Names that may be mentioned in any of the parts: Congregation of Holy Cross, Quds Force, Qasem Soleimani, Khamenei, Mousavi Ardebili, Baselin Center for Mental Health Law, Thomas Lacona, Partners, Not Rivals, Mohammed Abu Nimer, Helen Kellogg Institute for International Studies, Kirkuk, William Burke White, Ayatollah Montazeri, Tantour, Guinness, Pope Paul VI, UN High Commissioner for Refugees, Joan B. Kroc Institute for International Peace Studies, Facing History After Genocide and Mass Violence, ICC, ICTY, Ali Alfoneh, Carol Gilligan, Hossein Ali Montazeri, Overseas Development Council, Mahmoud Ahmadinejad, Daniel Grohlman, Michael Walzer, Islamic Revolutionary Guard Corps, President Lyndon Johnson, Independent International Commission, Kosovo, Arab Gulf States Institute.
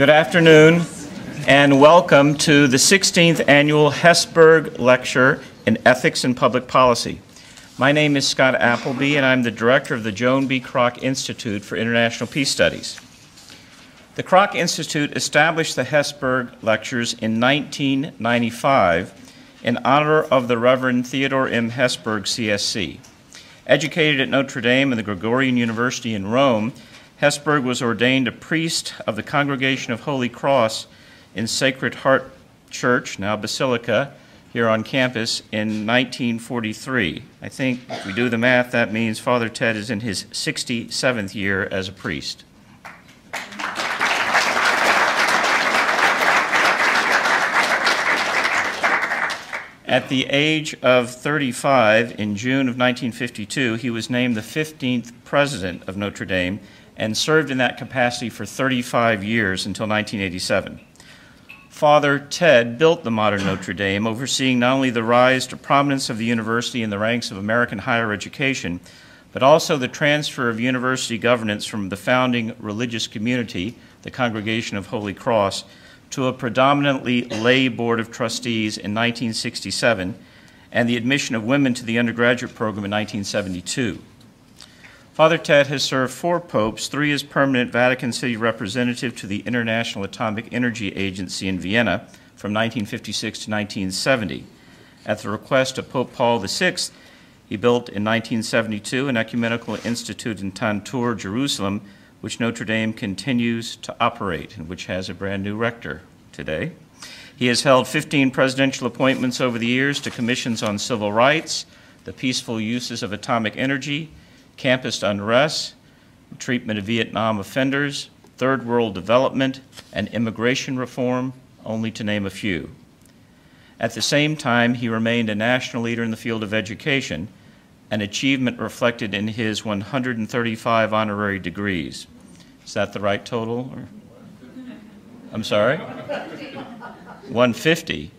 Good afternoon, and welcome to the 16th Annual Hesburgh Lecture in Ethics and Public Policy. My name is Scott Appleby, and I'm the director of the Joan B. Kroc Institute for International Peace Studies. The Kroc Institute established the Hesburgh Lectures in 1995 in honor of the Reverend Theodore M. Hesburgh, CSC. Educated at Notre Dame and the Gregorian University in Rome, Hesburgh was ordained a priest of the Congregation of Holy Cross in Sacred Heart Church, now Basilica, here on campus in 1943. I think if we do the math, that means Father Ted is in his 67th year as a priest. At the age of 35, in June of 1952, he was named the 15th president of Notre Dame and served in that capacity for 35 years until 1987. Father Ted built the modern Notre Dame, overseeing not only the rise to prominence of the university in the ranks of American higher education, but also the transfer of university governance from the founding religious community, the Congregation of Holy Cross, to a predominantly lay board of trustees in 1967, and the admission of women to the undergraduate program in 1972. Father Ted has served 4 popes, 3 as permanent Vatican City representative to the International Atomic Energy Agency in Vienna from 1956 to 1970. At the request of Pope Paul VI, he built in 1972 an ecumenical institute in Tantour, Jerusalem, which Notre Dame continues to operate and which has a brand new rector today. He has held 15 presidential appointments over the years to commissions on civil rights, the peaceful uses of atomic energy, campus unrest, treatment of Vietnam offenders, third world development, and immigration reform, only to name a few. At the same time, he remained a national leader in the field of education, an achievement reflected in his 135 honorary degrees. Is that the right total? Or? I'm sorry? 150.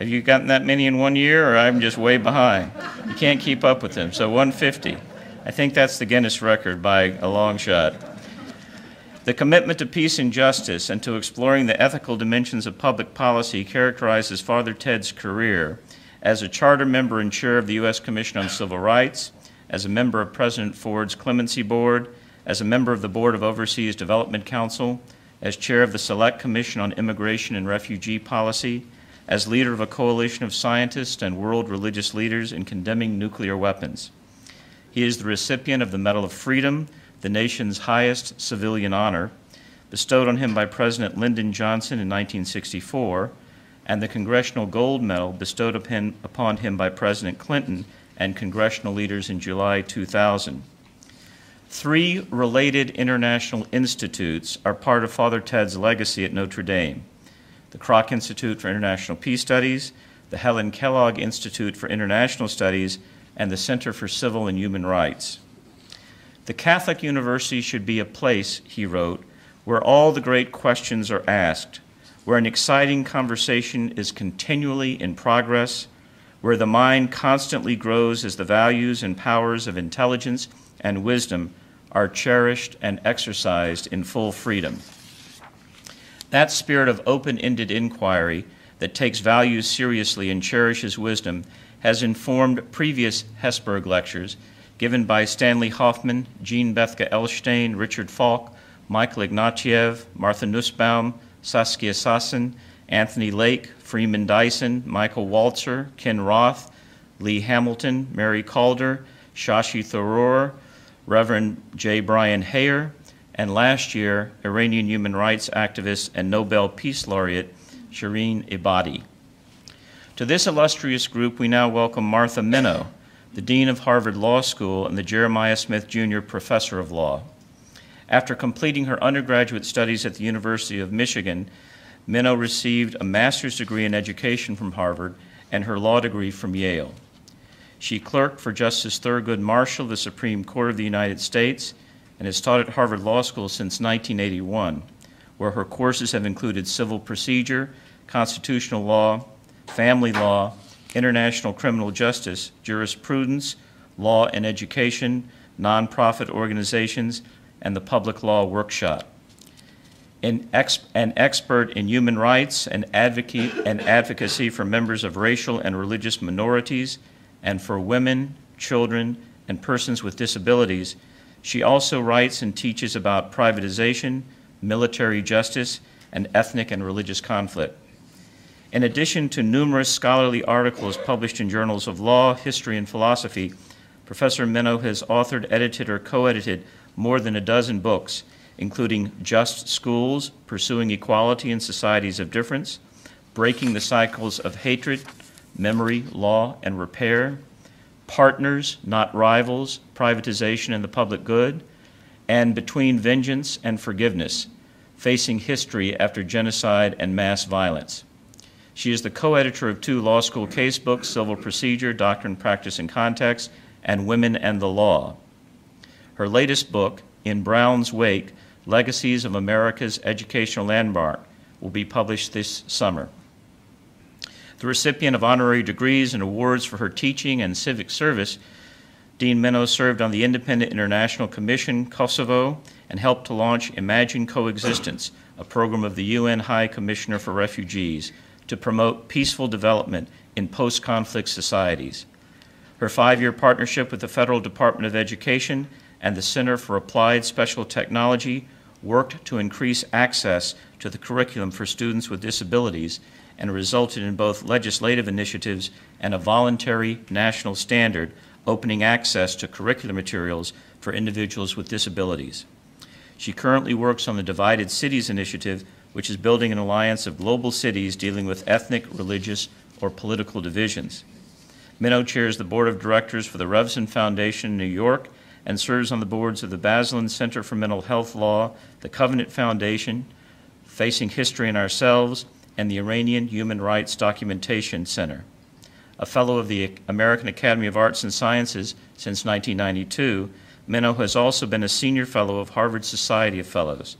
Have you gotten that many in 1 year, or I'm just way behind? You can't keep up with them, so 150. I think that's the Guinness record by a long shot. The commitment to peace and justice and to exploring the ethical dimensions of public policy characterizes Father Ted's career as a charter member and chair of the U.S. Commission on Civil Rights, as a member of President Ford's Clemency Board, as a member of the Board of Overseas Development Council, as chair of the Select Commission on Immigration and Refugee Policy, as leader of a coalition of scientists and world religious leaders in condemning nuclear weapons. He is the recipient of the Medal of Freedom, the nation's highest civilian honor, bestowed on him by President Lyndon Johnson in 1964, and the Congressional Gold Medal bestowed upon him by President Clinton and congressional leaders in July 2000. 3 related international institutes are part of Father Ted's legacy at Notre Dame: the Kroc Institute for International Peace Studies, the Helen Kellogg Institute for International Studies, and the Center for Civil and Human Rights. The Catholic University should be a place, he wrote, where all the great questions are asked, where an exciting conversation is continually in progress, where the mind constantly grows as the values and powers of intelligence and wisdom are cherished and exercised in full freedom. That spirit of open-ended inquiry that takes values seriously and cherishes wisdom has informed previous Hesburgh lectures given by Stanley Hoffman, Jean Bethke Elshtain, Richard Falk, Michael Ignatieff, Martha Nussbaum, Saskia Sassen, Anthony Lake, Freeman Dyson, Michael Walzer, Ken Roth, Lee Hamilton, Mary Calder, Shashi Tharoor, Reverend J. Brian Hayer, and last year, Iranian human rights activist and Nobel Peace Laureate Shireen Ebadi. To this illustrious group, we now welcome Martha Minow, the Dean of Harvard Law School and the Jeremiah Smith Jr. Professor of Law. After completing her undergraduate studies at the University of Michigan, Minow received a master's degree in education from Harvard and her law degree from Yale. She clerked for Justice Thurgood Marshall of the Supreme Court of the United States and has taught at Harvard Law School since 1981, where her courses have included civil procedure, constitutional law, family law, international criminal justice, jurisprudence, law and education, nonprofit organizations, and the public law workshop. an expert in human rights and advocacy for members of racial and religious minorities and for women, children, and persons with disabilities. She also writes and teaches about privatization, military justice, and ethnic and religious conflict. In addition to numerous scholarly articles published in journals of law, history, and philosophy, Professor Minow has authored, edited, or co-edited more than a dozen books, including Just Schools, Pursuing Equality in Societies of Difference, Breaking the Cycles of Hatred, Memory, Law, and Repair, Partners, Not Rivals, Privatization and the Public Good, and Between Vengeance and Forgiveness, Facing History After Genocide and Mass Violence. She is the co-editor of two law school casebooks, Civil Procedure, Doctrine, Practice, and Context, and Women and the Law. Her latest book, In Brown's Wake, Legacies of America's Educational Landmark, will be published this summer. The recipient of honorary degrees and awards for her teaching and civic service, Dean Minow served on the Independent International Commission, Kosovo, and helped to launch Imagine Coexistence, a program of the UN High Commissioner for Refugees, to promote peaceful development in post-conflict societies. Her 5-year partnership with the Federal Department of Education and the Center for Applied Special Technology worked to increase access to the curriculum for students with disabilities and resulted in both legislative initiatives and a voluntary national standard opening access to curriculum materials for individuals with disabilities. She currently works on the Divided Cities Initiative, which is building an alliance of global cities dealing with ethnic, religious, or political divisions. Minow chairs the board of directors for the Revson Foundation in New York and serves on the boards of the Baselin Center for Mental Health Law, the Covenant Foundation, Facing History and Ourselves, and the Iranian Human Rights Documentation Center. A fellow of the American Academy of Arts and Sciences since 1992, Minow has also been a senior fellow of Harvard Society of Fellows.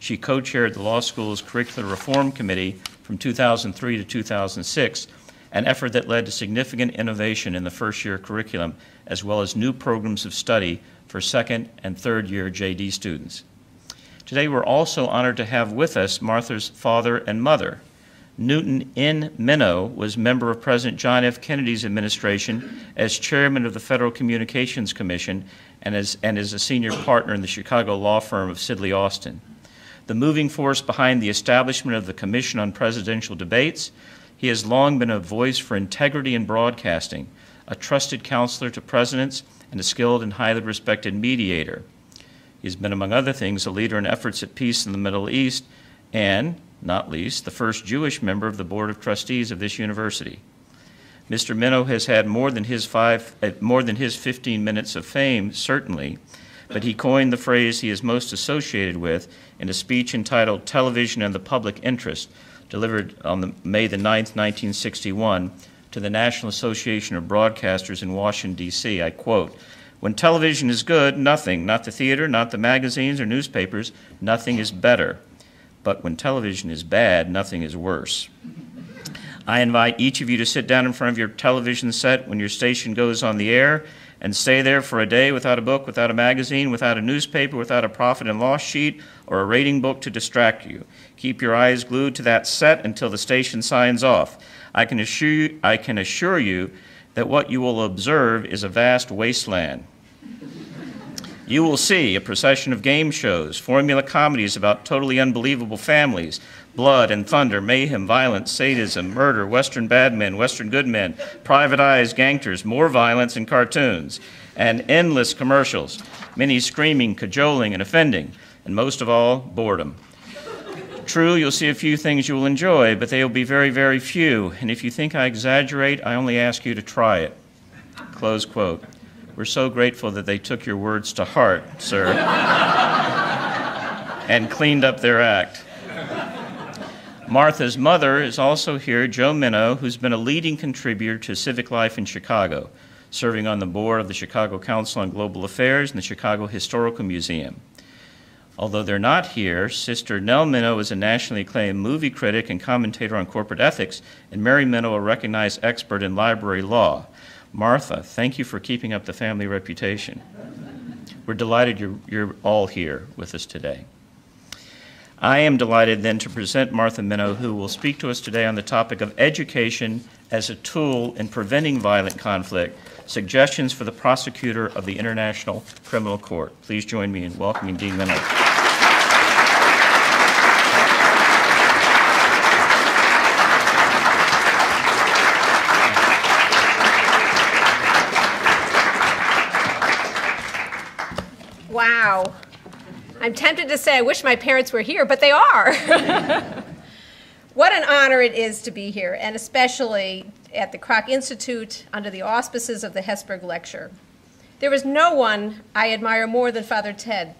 She co-chaired the law school's Curricular Reform Committee from 2003 to 2006, an effort that led to significant innovation in the first-year curriculum, as well as new programs of study for second- and third-year JD students. Today, we're also honored to have with us Martha's father and mother. Newton N. Minow was member of President John F. Kennedy's administration as chairman of the Federal Communications Commission and is a senior partner in the Chicago law firm of Sidley Austin. The moving force behind the establishment of the Commission on Presidential Debates, he has long been a voice for integrity in broadcasting, a trusted counselor to presidents, and a skilled and highly respected mediator. He's been, among other things, a leader in efforts at peace in the Middle East and, not least, the first Jewish member of the Board of Trustees of this university. Mr. Minow has had more than his 15 minutes of fame, certainly, but he coined the phrase he is most associated with in a speech entitled Television and the Public Interest, delivered on May the 9th, 1961, to the National Association of Broadcasters in Washington, D.C. I quote, "When television is good, nothing, not the theater, not the magazines or newspapers, nothing is better. But when television is bad, nothing is worse." I invite each of you to sit down in front of your television set when your station goes on the air and stay there for a day without a book, without a magazine, without a newspaper, without a profit and loss sheet, or a rating book to distract you. Keep your eyes glued to that set until the station signs off. I can assure you that what you will observe is a vast wasteland. You will see a procession of game shows, formula comedies about totally unbelievable families, blood and thunder, mayhem, violence, sadism, murder, Western bad men, Western good men, private eyes, gangsters, more violence in cartoons, and endless commercials, many screaming, cajoling, and offending, and most of all, boredom. True, you'll see a few things you will enjoy, but they will be very, very few, and if you think I exaggerate, I only ask you to try it." Close quote. We're so grateful that they took your words to heart, sir, and cleaned up their act. Martha's mother is also here, Joan Minow, who's been a leading contributor to civic life in Chicago, serving on the board of the Chicago Council on Global Affairs and the Chicago Historical Museum. Although they're not here, Sister Nell Minow is a nationally acclaimed movie critic and commentator on corporate ethics, and Mary Minow, a recognized expert in library law. Martha, thank you for keeping up the family reputation. We're delighted you're all here with us today. I am delighted then to present Martha Minow, who will speak to us today on the topic of education as a tool in preventing violent conflict, suggestions for the prosecutor of the International Criminal Court. Please join me in welcoming Dean Minow. Wow. I'm tempted to say I wish my parents were here, but they are. What an honor it is to be here, and especially at the Kroc Institute under the auspices of the Hesburgh Lecture. There is no one I admire more than Father Ted.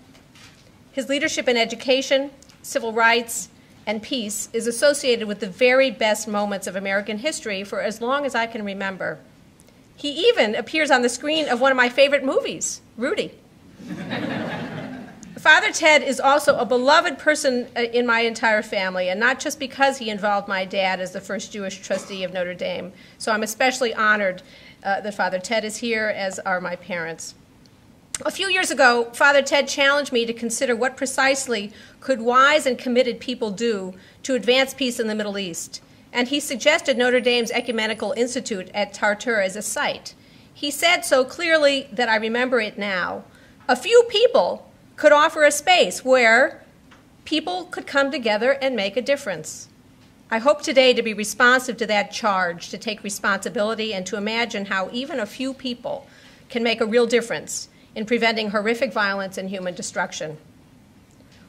His leadership in education, civil rights, and peace is associated with the very best moments of American history for as long as I can remember. He even appears on the screen of one of my favorite movies, Rudy. Father Ted is also a beloved person in my entire family, and not just because he involved my dad as the first Jewish trustee of Notre Dame. So I'm especially honored that Father Ted is here, as are my parents. A few years ago, Father Ted challenged me to consider what precisely could wise and committed people do to advance peace in the Middle East, and he suggested Notre Dame's Ecumenical Institute at Tantour as a site. He said so clearly that I remember it now. A few people could offer a space where people could come together and make a difference. I hope today to be responsive to that charge, to take responsibility and to imagine how even a few people can make a real difference in preventing horrific violence and human destruction.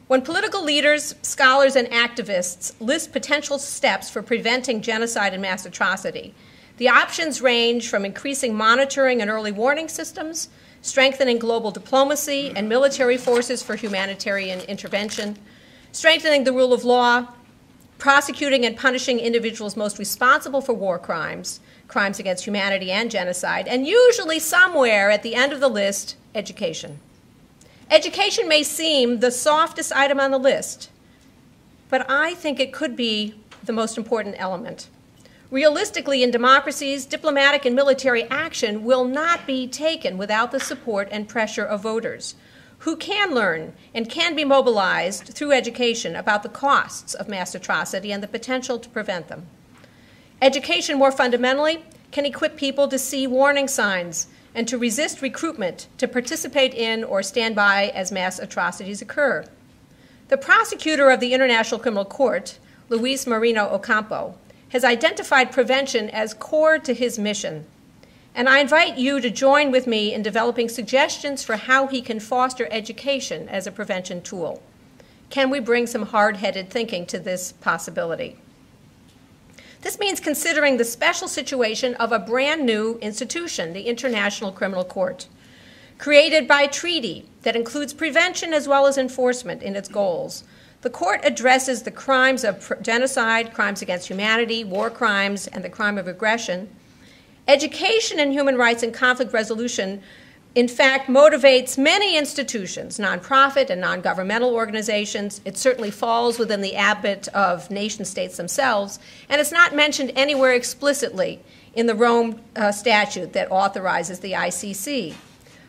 When political leaders, scholars, and activists list potential steps for preventing genocide and mass atrocity, the options range from increasing monitoring and early warning systems, strengthening global diplomacy and military forces for humanitarian intervention, strengthening the rule of law, prosecuting and punishing individuals most responsible for war crimes, crimes against humanity and genocide, and usually somewhere at the end of the list, education. Education may seem the softest item on the list, but I think it could be the most important element. Realistically, in democracies, diplomatic and military action will not be taken without the support and pressure of voters, who can learn and can be mobilized through education about the costs of mass atrocity and the potential to prevent them. Education, more fundamentally, can equip people to see warning signs and to resist recruitment to participate in or stand by as mass atrocities occur. The prosecutor of the International Criminal Court, Luis Moreno Ocampo, has identified prevention as core to his mission. And I invite you to join with me in developing suggestions for how he can foster education as a prevention tool. Can we bring some hard-headed thinking to this possibility? This means considering the special situation of a brand new institution, the International Criminal Court, created by treaty that includes prevention as well as enforcement in its goals. The court addresses the crimes of genocide, crimes against humanity, war crimes, and the crime of aggression. Education in human rights and conflict resolution, in fact, motivates many institutions, nonprofit and non-governmental organizations. It certainly falls within the ambit of nation states themselves, and it's not mentioned anywhere explicitly in the Rome statute that authorizes the ICC.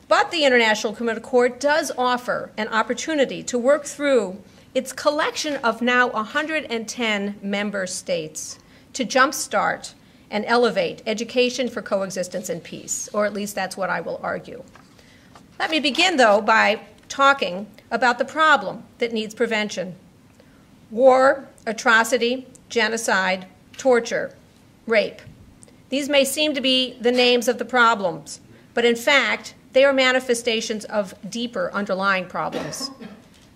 But the International Criminal Court does offer an opportunity to work through its collection of now 110 member states to jumpstart and elevate education for coexistence and peace, or at least that's what I will argue. Let me begin, though, by talking about the problem that needs prevention. War, atrocity, genocide, torture, rape. These may seem to be the names of the problems, but in fact, they are manifestations of deeper underlying problems.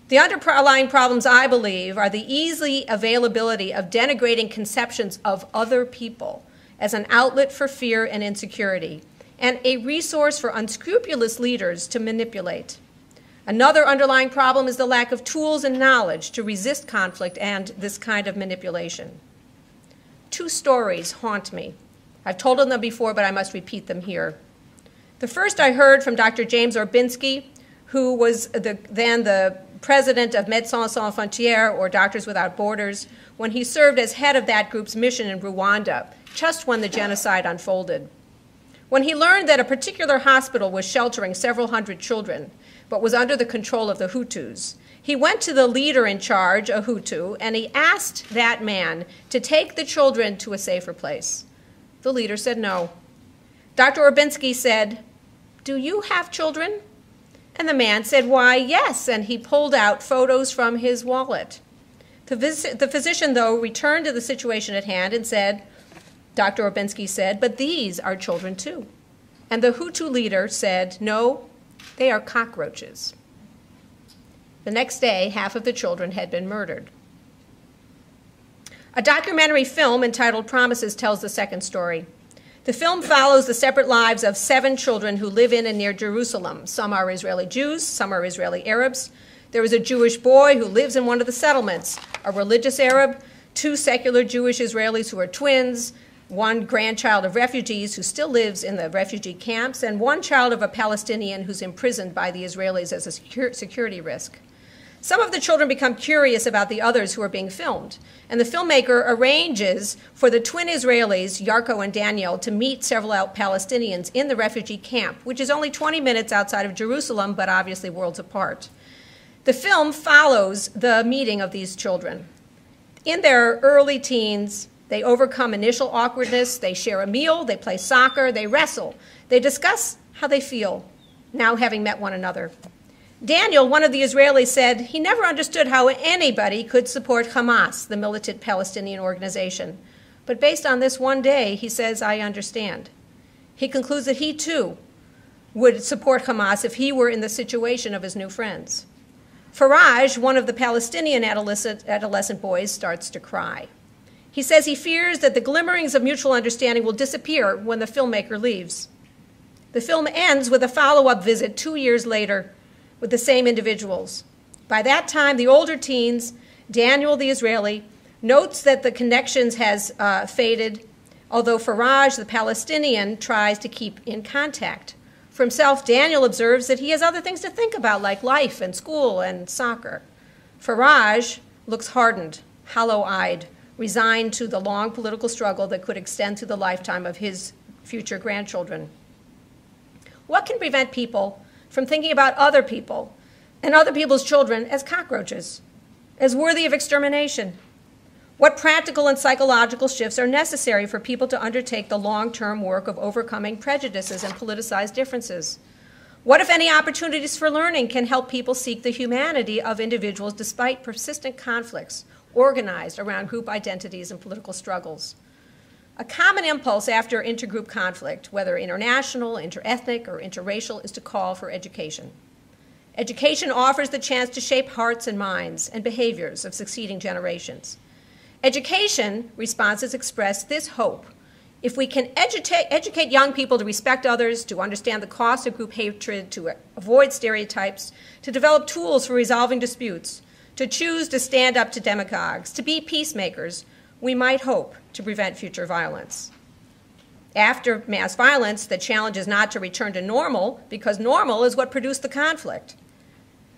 The underlying problems, I believe, are the easy availability of denigrating conceptions of other people as an outlet for fear and insecurity, and a resource for unscrupulous leaders to manipulate. Another underlying problem is the lack of tools and knowledge to resist conflict and this kind of manipulation. Two stories haunt me. I've told them before, but I must repeat them here. The first I heard from Dr. James Orbinski, who was then the president of Médecins Sans Frontières, or Doctors Without Borders, when he served as head of that group's mission in Rwanda, just when the genocide unfolded. When he learned that a particular hospital was sheltering several hundred children, but was under the control of the Hutus, He went to the leader in charge, a Hutu, and he asked that man to take the children to a safer place. The leader said no. Dr. Orbinsky said, "Do you have children?" And the man said, "Why, yes," and he pulled out photos from his wallet. The physician, though, returned to the situation at hand and said, Dr. Orbinsky said, "But these are children, too." And the Hutu leader said, "No, they are cockroaches." The next day, half of the children had been murdered. A documentary film entitled Promises tells the second story. The film follows the separate lives of 7 children who live in and near Jerusalem. Some are Israeli Jews, some are Israeli Arabs. There is a Jewish boy who lives in one of the settlements, a religious Arab, 2 secular Jewish Israelis who are twins, 1 grandchild of refugees who still lives in the refugee camps, and 1 child of a Palestinian who's imprisoned by the Israelis as a security risk. Some of the children become curious about the others who are being filmed, and the filmmaker arranges for the twin Israelis, Yarko and Daniel, to meet several Palestinians in the refugee camp, which is only 20 minutes outside of Jerusalem, but obviously worlds apart. The film follows the meeting of these children. In their early teens, they overcome initial awkwardness, they share a meal, they play soccer, they wrestle, they discuss how they feel, now having met one another. Daniel, one of the Israelis, said he never understood how anybody could support Hamas, the militant Palestinian organization. But based on this one day, he says, "I understand." He concludes that he, too, would support Hamas if he were in the situation of his new friends. Faraj, one of the Palestinian adolescent boys, starts to cry. He says he fears that the glimmerings of mutual understanding will disappear when the filmmaker leaves. The film ends with a follow-up visit 2 years later with the same individuals. By that time, the older teens, Daniel the Israeli, notes that the connections has faded, although Faraj, the Palestinian, tries to keep in contact. For himself, Daniel observes that he has other things to think about, like life and school and soccer. Faraj looks hardened, hollow-eyed, resigned to the long political struggle that could extend through the lifetime of his future grandchildren. What can prevent people from thinking about other people and other people's children as cockroaches, as worthy of extermination? What practical and psychological shifts are necessary for people to undertake the long-term work of overcoming prejudices and politicized differences? What, if any, opportunities for learning can help people seek the humanity of individuals despite persistent conflicts organized around group identities and political struggles? A common impulse after intergroup conflict, whether international, interethnic, or interracial, is to call for education. Education offers the chance to shape hearts and minds and behaviors of succeeding generations. Education responses express this hope. If we can educate young people to respect others, to understand the cost of group hatred, to avoid stereotypes, to develop tools for resolving disputes, to choose to stand up to demagogues, to be peacemakers, we might hope to prevent future violence. After mass violence, the challenge is not to return to normal, because normal is what produced the conflict.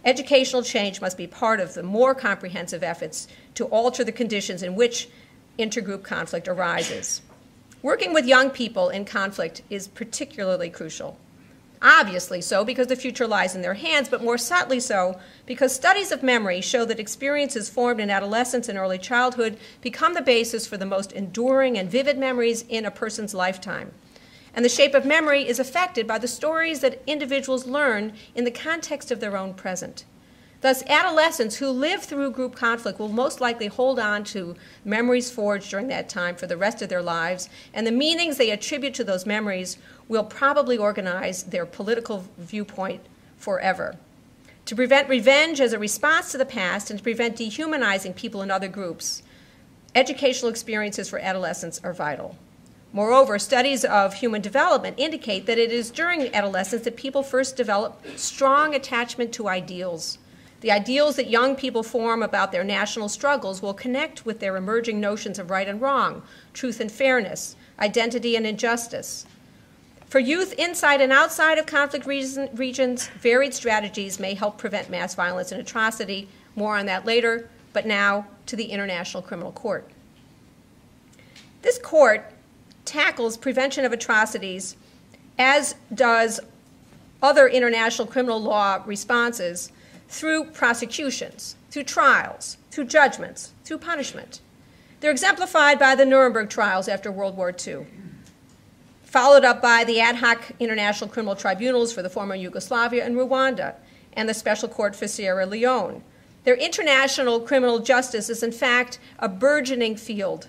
Educational change must be part of the more comprehensive efforts to alter the conditions in which intergroup conflict arises. Working with young people in conflict is particularly crucial. Obviously so, because the future lies in their hands, but more subtly so, because studies of memory show that experiences formed in adolescence and early childhood become the basis for the most enduring and vivid memories in a person's lifetime. And the shape of memory is affected by the stories that individuals learn in the context of their own present. Thus, adolescents who live through group conflict will most likely hold on to memories forged during that time for the rest of their lives, and the meanings they attribute to those memories will probably organize their political viewpoint forever. To prevent revenge as a response to the past and to prevent dehumanizing people in other groups, educational experiences for adolescents are vital. Moreover, studies of human development indicate that it is during adolescence that people first develop strong attachment to ideals. The ideals that young people form about their national struggles will connect with their emerging notions of right and wrong, truth and fairness, identity and injustice. For youth inside and outside of conflict regions, varied strategies may help prevent mass violence and atrocity. More on that later, but now to the International Criminal Court. This court tackles prevention of atrocities, as does other international criminal law responses, through prosecutions, through trials, through judgments, through punishment. They're exemplified by the Nuremberg trials after World War II, followed up by the ad hoc international criminal tribunals for the former Yugoslavia and Rwanda, and the Special Court for Sierra Leone. Their international criminal justice is, in fact, a burgeoning field.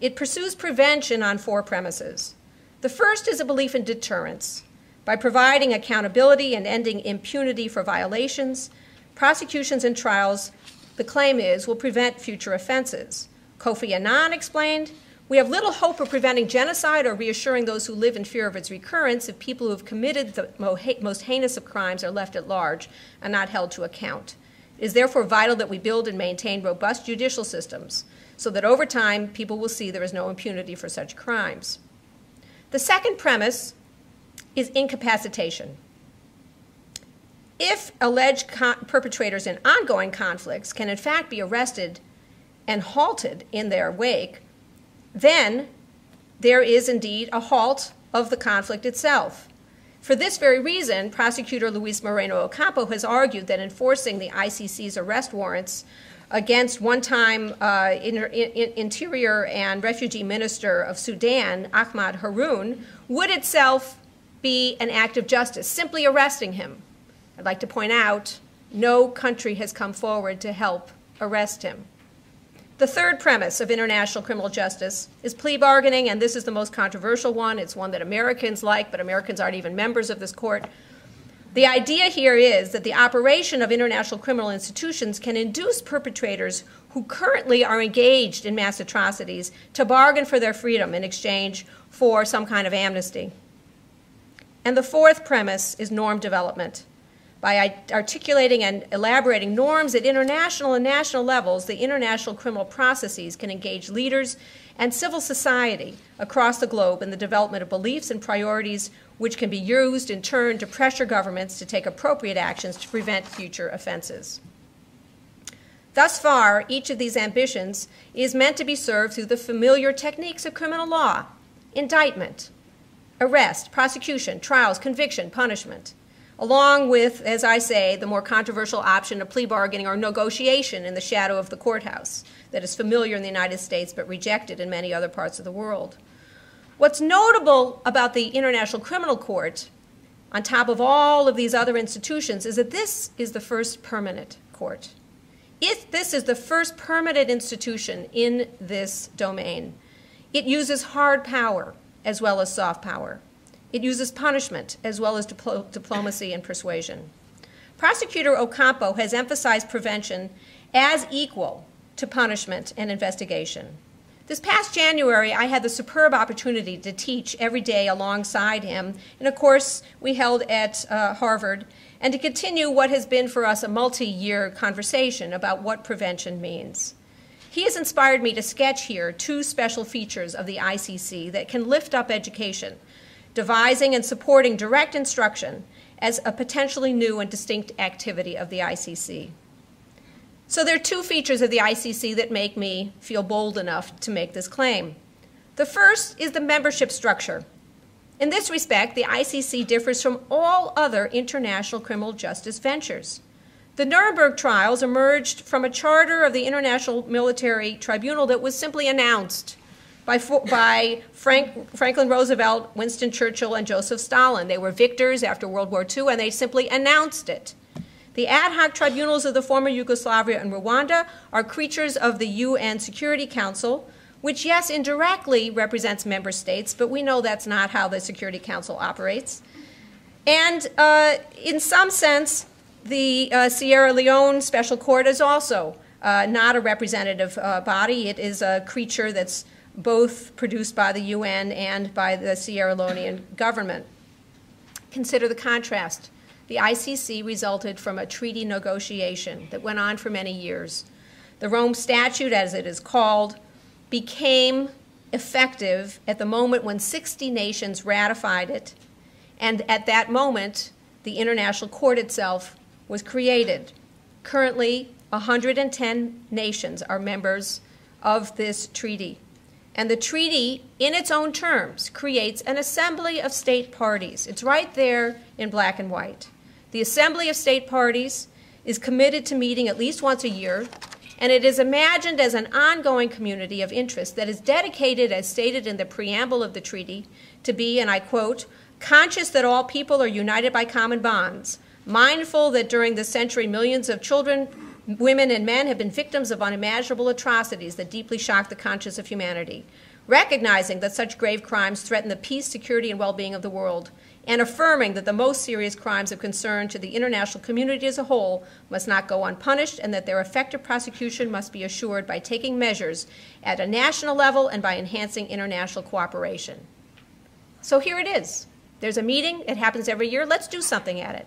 It pursues prevention on four premises. The first is a belief in deterrence. By providing accountability and ending impunity for violations, prosecutions and trials, the claim is, will prevent future offenses. Kofi Annan explained, "We have little hope of preventing genocide or reassuring those who live in fear of its recurrence if people who have committed the most heinous of crimes are left at large and not held to account. It is therefore vital that we build and maintain robust judicial systems so that over time people will see there is no impunity for such crimes." The second premise is incapacitation. If alleged perpetrators in ongoing conflicts can in fact be arrested and halted in their wake, then there is indeed a halt of the conflict itself. For this very reason, Prosecutor Luis Moreno Ocampo has argued that enforcing the ICC's arrest warrants against one-time Interior and Refugee Minister of Sudan, Ahmad Haroun, would itself be an act of justice, simply arresting him. I'd like to point out, no country has come forward to help arrest him. The third premise of international criminal justice is plea bargaining, and this is the most controversial one. It's one that Americans like, but Americans aren't even members of this court. The idea here is that the operation of international criminal institutions can induce perpetrators who currently are engaged in mass atrocities to bargain for their freedom in exchange for some kind of amnesty. And the fourth premise is norm development. By articulating and elaborating norms at international and national levels, the international criminal processes can engage leaders and civil society across the globe in the development of beliefs and priorities which can be used in turn to pressure governments to take appropriate actions to prevent future offenses. Thus far, each of these ambitions is meant to be served through the familiar techniques of criminal law: indictment, arrest, prosecution, trials, conviction, punishment, along with, as I say, the more controversial option of plea bargaining or negotiation in the shadow of the courthouse that is familiar in the United States but rejected in many other parts of the world. What's notable about the International Criminal Court, on top of all of these other institutions, is that this is the first permanent court. If this is the first permanent institution in this domain, it uses hard power as well as soft power. It uses punishment as well as diplomacy and persuasion. Prosecutor Ocampo has emphasized prevention as equal to punishment and investigation. This past January, I had the superb opportunity to teach every day alongside him in a course we held at Harvard, and to continue what has been for us a multi-year conversation about what prevention means. He has inspired me to sketch here two special features of the ICC that can lift up education: devising and supporting direct instruction as a potentially new and distinct activity of the ICC. So there are two features of the ICC that make me feel bold enough to make this claim. The first is the membership structure. In this respect, the ICC differs from all other international criminal justice ventures. The Nuremberg trials emerged from a charter of the International Military Tribunal that was simply announced by Franklin Roosevelt, Winston Churchill, and Joseph Stalin. They were victors after World War II, and they simply announced it. The ad hoc tribunals of the former Yugoslavia and Rwanda are creatures of the UN Security Council, which, yes, indirectly represents member states, but we know that's not how the Security Council operates. And in some sense, the Sierra Leone Special Court is also not a representative body. It is a creature that's both produced by the UN and by the Sierra Leonean government. Consider the contrast. The ICC resulted from a treaty negotiation that went on for many years. The Rome Statute, as it is called, became effective at the moment when 60 nations ratified it, and at that moment, the International Court itself was created. Currently, 110 nations are members of this treaty. And the treaty, in its own terms, creates an assembly of state parties. It's right there in black and white. The assembly of state parties is committed to meeting at least once a year, and it is imagined as an ongoing community of interest that is dedicated, as stated in the preamble of the treaty, to be, and I quote, conscious that all people are united by common bonds, mindful that during this century millions of children, women, and men have been victims of unimaginable atrocities that deeply shock the conscience of humanity, recognizing that such grave crimes threaten the peace, security, and well-being of the world, and affirming that the most serious crimes of concern to the international community as a whole must not go unpunished, and that their effective prosecution must be assured by taking measures at a national level and by enhancing international cooperation. So here it is. There's a meeting. It happens every year. Let's do something at it.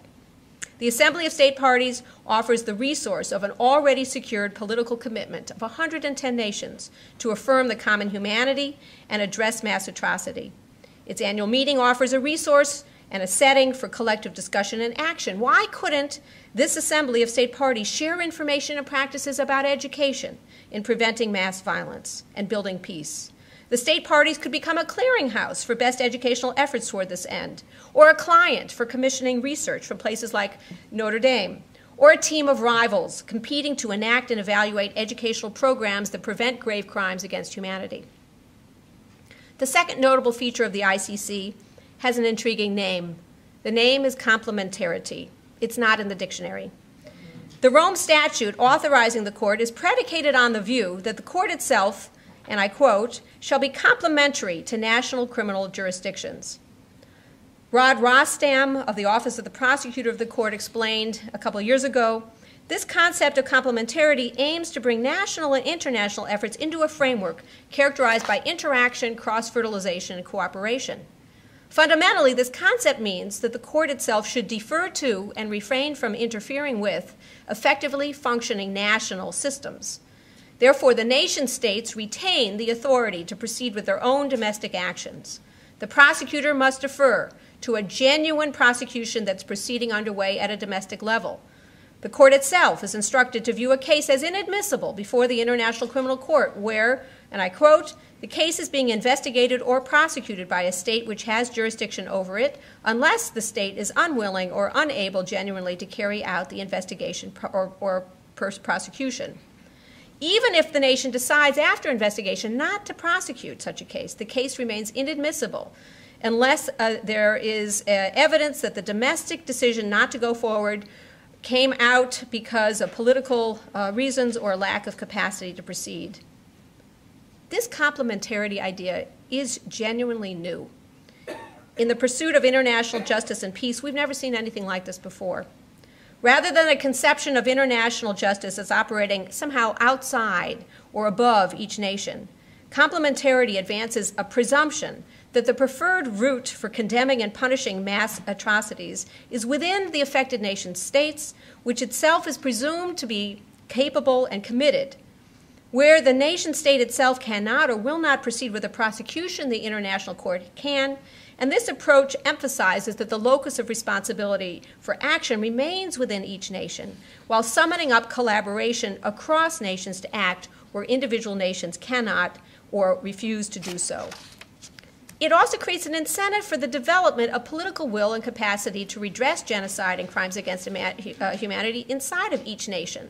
The Assembly of State Parties offers the resource of an already secured political commitment of 110 nations to affirm the common humanity and address mass atrocity. Its annual meeting offers a resource and a setting for collective discussion and action. Why couldn't this Assembly of State Parties share information and practices about education in preventing mass violence and building peace? The state parties could become a clearinghouse for best educational efforts toward this end, or a client for commissioning research from places like Notre Dame, or a team of rivals competing to enact and evaluate educational programs that prevent grave crimes against humanity. The second notable feature of the ICC has an intriguing name. The name is complementarity. It's not in the dictionary. The Rome Statute authorizing the court is predicated on the view that the court itself, and I quote, shall be complementary to national criminal jurisdictions. Rod Rostam of the Office of the Prosecutor of the Court explained a couple years ago, this concept of complementarity aims to bring national and international efforts into a framework characterized by interaction, cross-fertilization, and cooperation. Fundamentally, this concept means that the court itself should defer to and refrain from interfering with effectively functioning national systems. Therefore, the nation states retain the authority to proceed with their own domestic actions. The prosecutor must defer to a genuine prosecution that's proceeding underway at a domestic level. The court itself is instructed to view a case as inadmissible before the International Criminal Court where, and I quote, the case is being investigated or prosecuted by a state which has jurisdiction over it unless the state is unwilling or unable genuinely to carry out the investigation or prosecution. Even if the nation decides after investigation not to prosecute such a case, the case remains inadmissible unless there is evidence that the domestic decision not to go forward came out because of political reasons or lack of capacity to proceed. This complementarity idea is genuinely new. In the pursuit of international justice and peace, we've never seen anything like this before. Rather than a conception of international justice as operating somehow outside or above each nation, complementarity advances a presumption that the preferred route for condemning and punishing mass atrocities is within the affected nation states, which itself is presumed to be capable and committed. Where the nation state itself cannot or will not proceed with a prosecution, the international court can. And this approach emphasizes that the locus of responsibility for action remains within each nation, while summoning up collaboration across nations to act where individual nations cannot or refuse to do so. It also creates an incentive for the development of political will and capacity to redress genocide and crimes against humanity inside of each nation.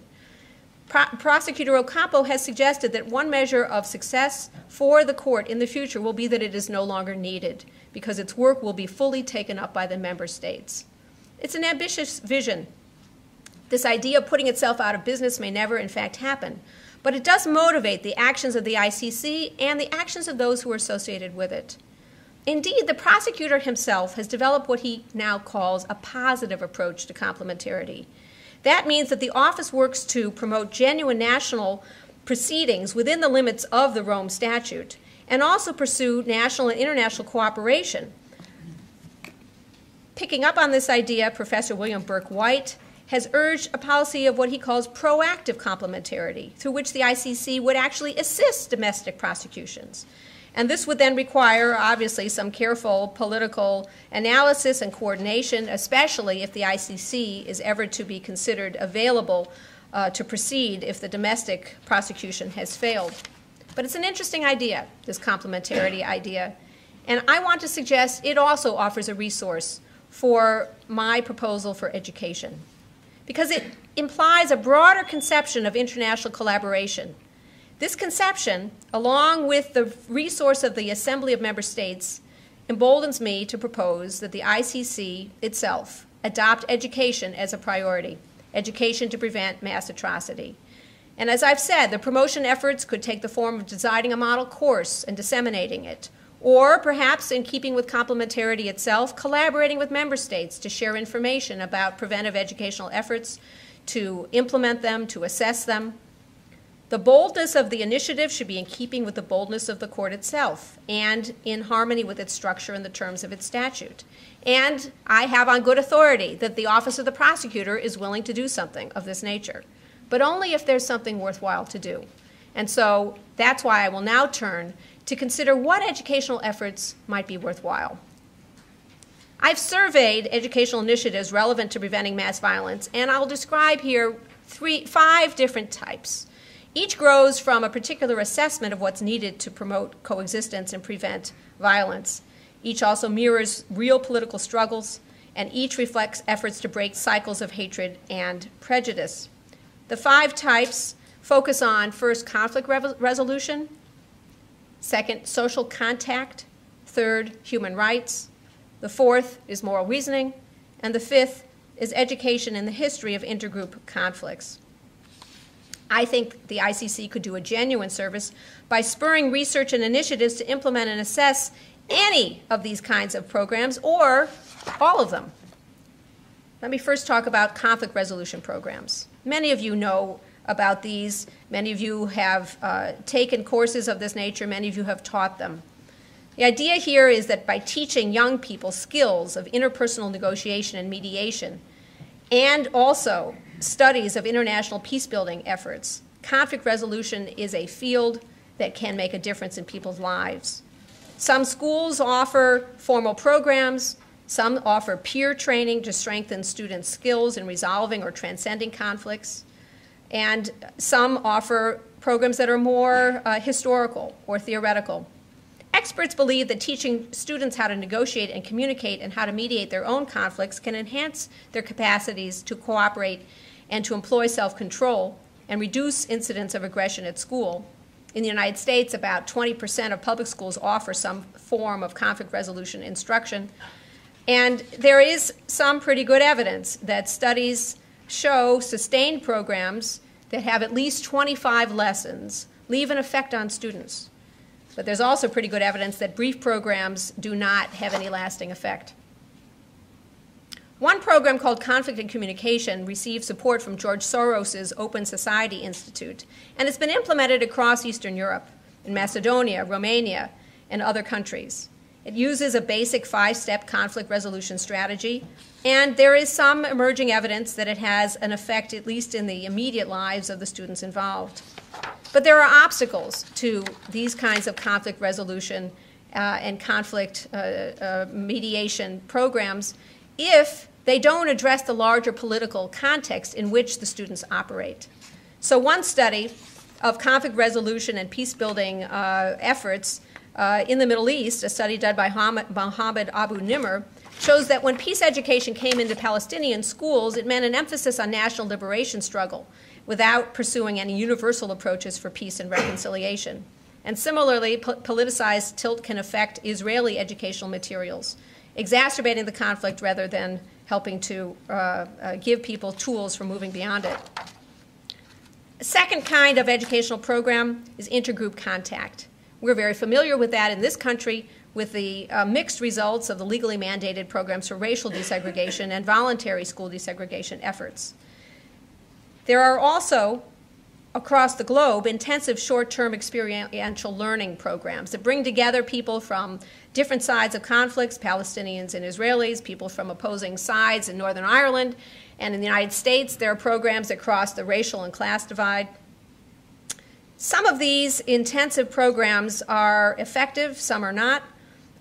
Prosecutor Ocampo has suggested that one measure of success for the court in the future will be that it is no longer needed, because its work will be fully taken up by the member states. It's an ambitious vision. This idea of putting itself out of business may never, in fact, happen, but it does motivate the actions of the ICC and the actions of those who are associated with it. Indeed, the prosecutor himself has developed what he now calls a positive approach to complementarity. That means that the office works to promote genuine national proceedings within the limits of the Rome Statute and also pursue national and international cooperation. Picking up on this idea, Professor William Burke White has urged a policy of what he calls proactive complementarity, through which the ICC would actually assist domestic prosecutions. And this would then require, obviously, some careful political analysis and coordination, especially if the ICC is ever to be considered available to proceed if the domestic prosecution has failed. But it's an interesting idea, this complementarity idea. And I want to suggest it also offers a resource for my proposal for education. because it implies a broader conception of international collaboration. This conception, along with the resource of the Assembly of Member States, emboldens me to propose that the ICC itself adopt education as a priority, education to prevent mass atrocity. And as I've said, the promotion efforts could take the form of designing a model course and disseminating it, or perhaps, in keeping with complementarity itself, collaborating with member states to share information about preventive educational efforts, to implement them, to assess them. The boldness of the initiative should be in keeping with the boldness of the court itself and in harmony with its structure and the terms of its statute. And I have on good authority that the Office of the Prosecutor is willing to do something of this nature, but only if there's something worthwhile to do. And so that's why I will now turn to consider what educational efforts might be worthwhile. I've surveyed educational initiatives relevant to preventing mass violence, and I'll describe here five different types. Each grows from a particular assessment of what's needed to promote coexistence and prevent violence. Each also mirrors real political struggles, and each reflects efforts to break cycles of hatred and prejudice. The five types focus on, first, conflict resolution, second, social contact, third, human rights, the fourth is moral reasoning, and the fifth is education in the history of intergroup conflicts. I think the ICC could do a genuine service by spurring research and initiatives to implement and assess any of these kinds of programs, or all of them. Let me first talk about conflict resolution programs. Many of you know about these. Many of you have taken courses of this nature. Many of you have taught them. The idea here is that by teaching young people skills of interpersonal negotiation and mediation, and also studies of international peace-building efforts, conflict resolution is a field that can make a difference in people's lives. Some schools offer formal programs. Some offer peer training to strengthen students' skills in resolving or transcending conflicts. And some offer programs that are more historical or theoretical. Experts believe that teaching students how to negotiate and communicate and how to mediate their own conflicts can enhance their capacities to cooperate and to employ self-control and reduce incidents of aggression at school. In the United States, about 20% of public schools offer some form of conflict resolution instruction. And there is some pretty good evidence that studies show sustained programs that have at least 25 lessons leave an effect on students. But there's also pretty good evidence that brief programs do not have any lasting effect. One program called Conflict and Communication received support from George Soros's Open Society Institute, and it's been implemented across Eastern Europe, in Macedonia, Romania, and other countries. It uses a basic five-step conflict resolution strategy, and there is some emerging evidence that it has an effect, at least in the immediate lives of the students involved. But there are obstacles to these kinds of conflict resolution and conflict mediation programs if they don't address the larger political context in which the students operate. So one study of conflict resolution and peace-building efforts in the Middle East, a study done by Mohammed Abu Nimer, shows that when peace education came into Palestinian schools, it meant an emphasis on national liberation struggle without pursuing any universal approaches for peace and reconciliation. And similarly, politicized tilt can affect Israeli educational materials, exacerbating the conflict rather than helping to give people tools for moving beyond it. A second kind of educational program is intergroup contact. We're very familiar with that in this country with the mixed results of the legally mandated programs for racial desegregation and voluntary school desegregation efforts. There are also, across the globe, intensive short-term experiential learning programs that bring together people from different sides of conflicts, Palestinians and Israelis, people from opposing sides in Northern Ireland, and in the United States there are programs that cross the racial and class divide. Some of these intensive programs are effective, some are not.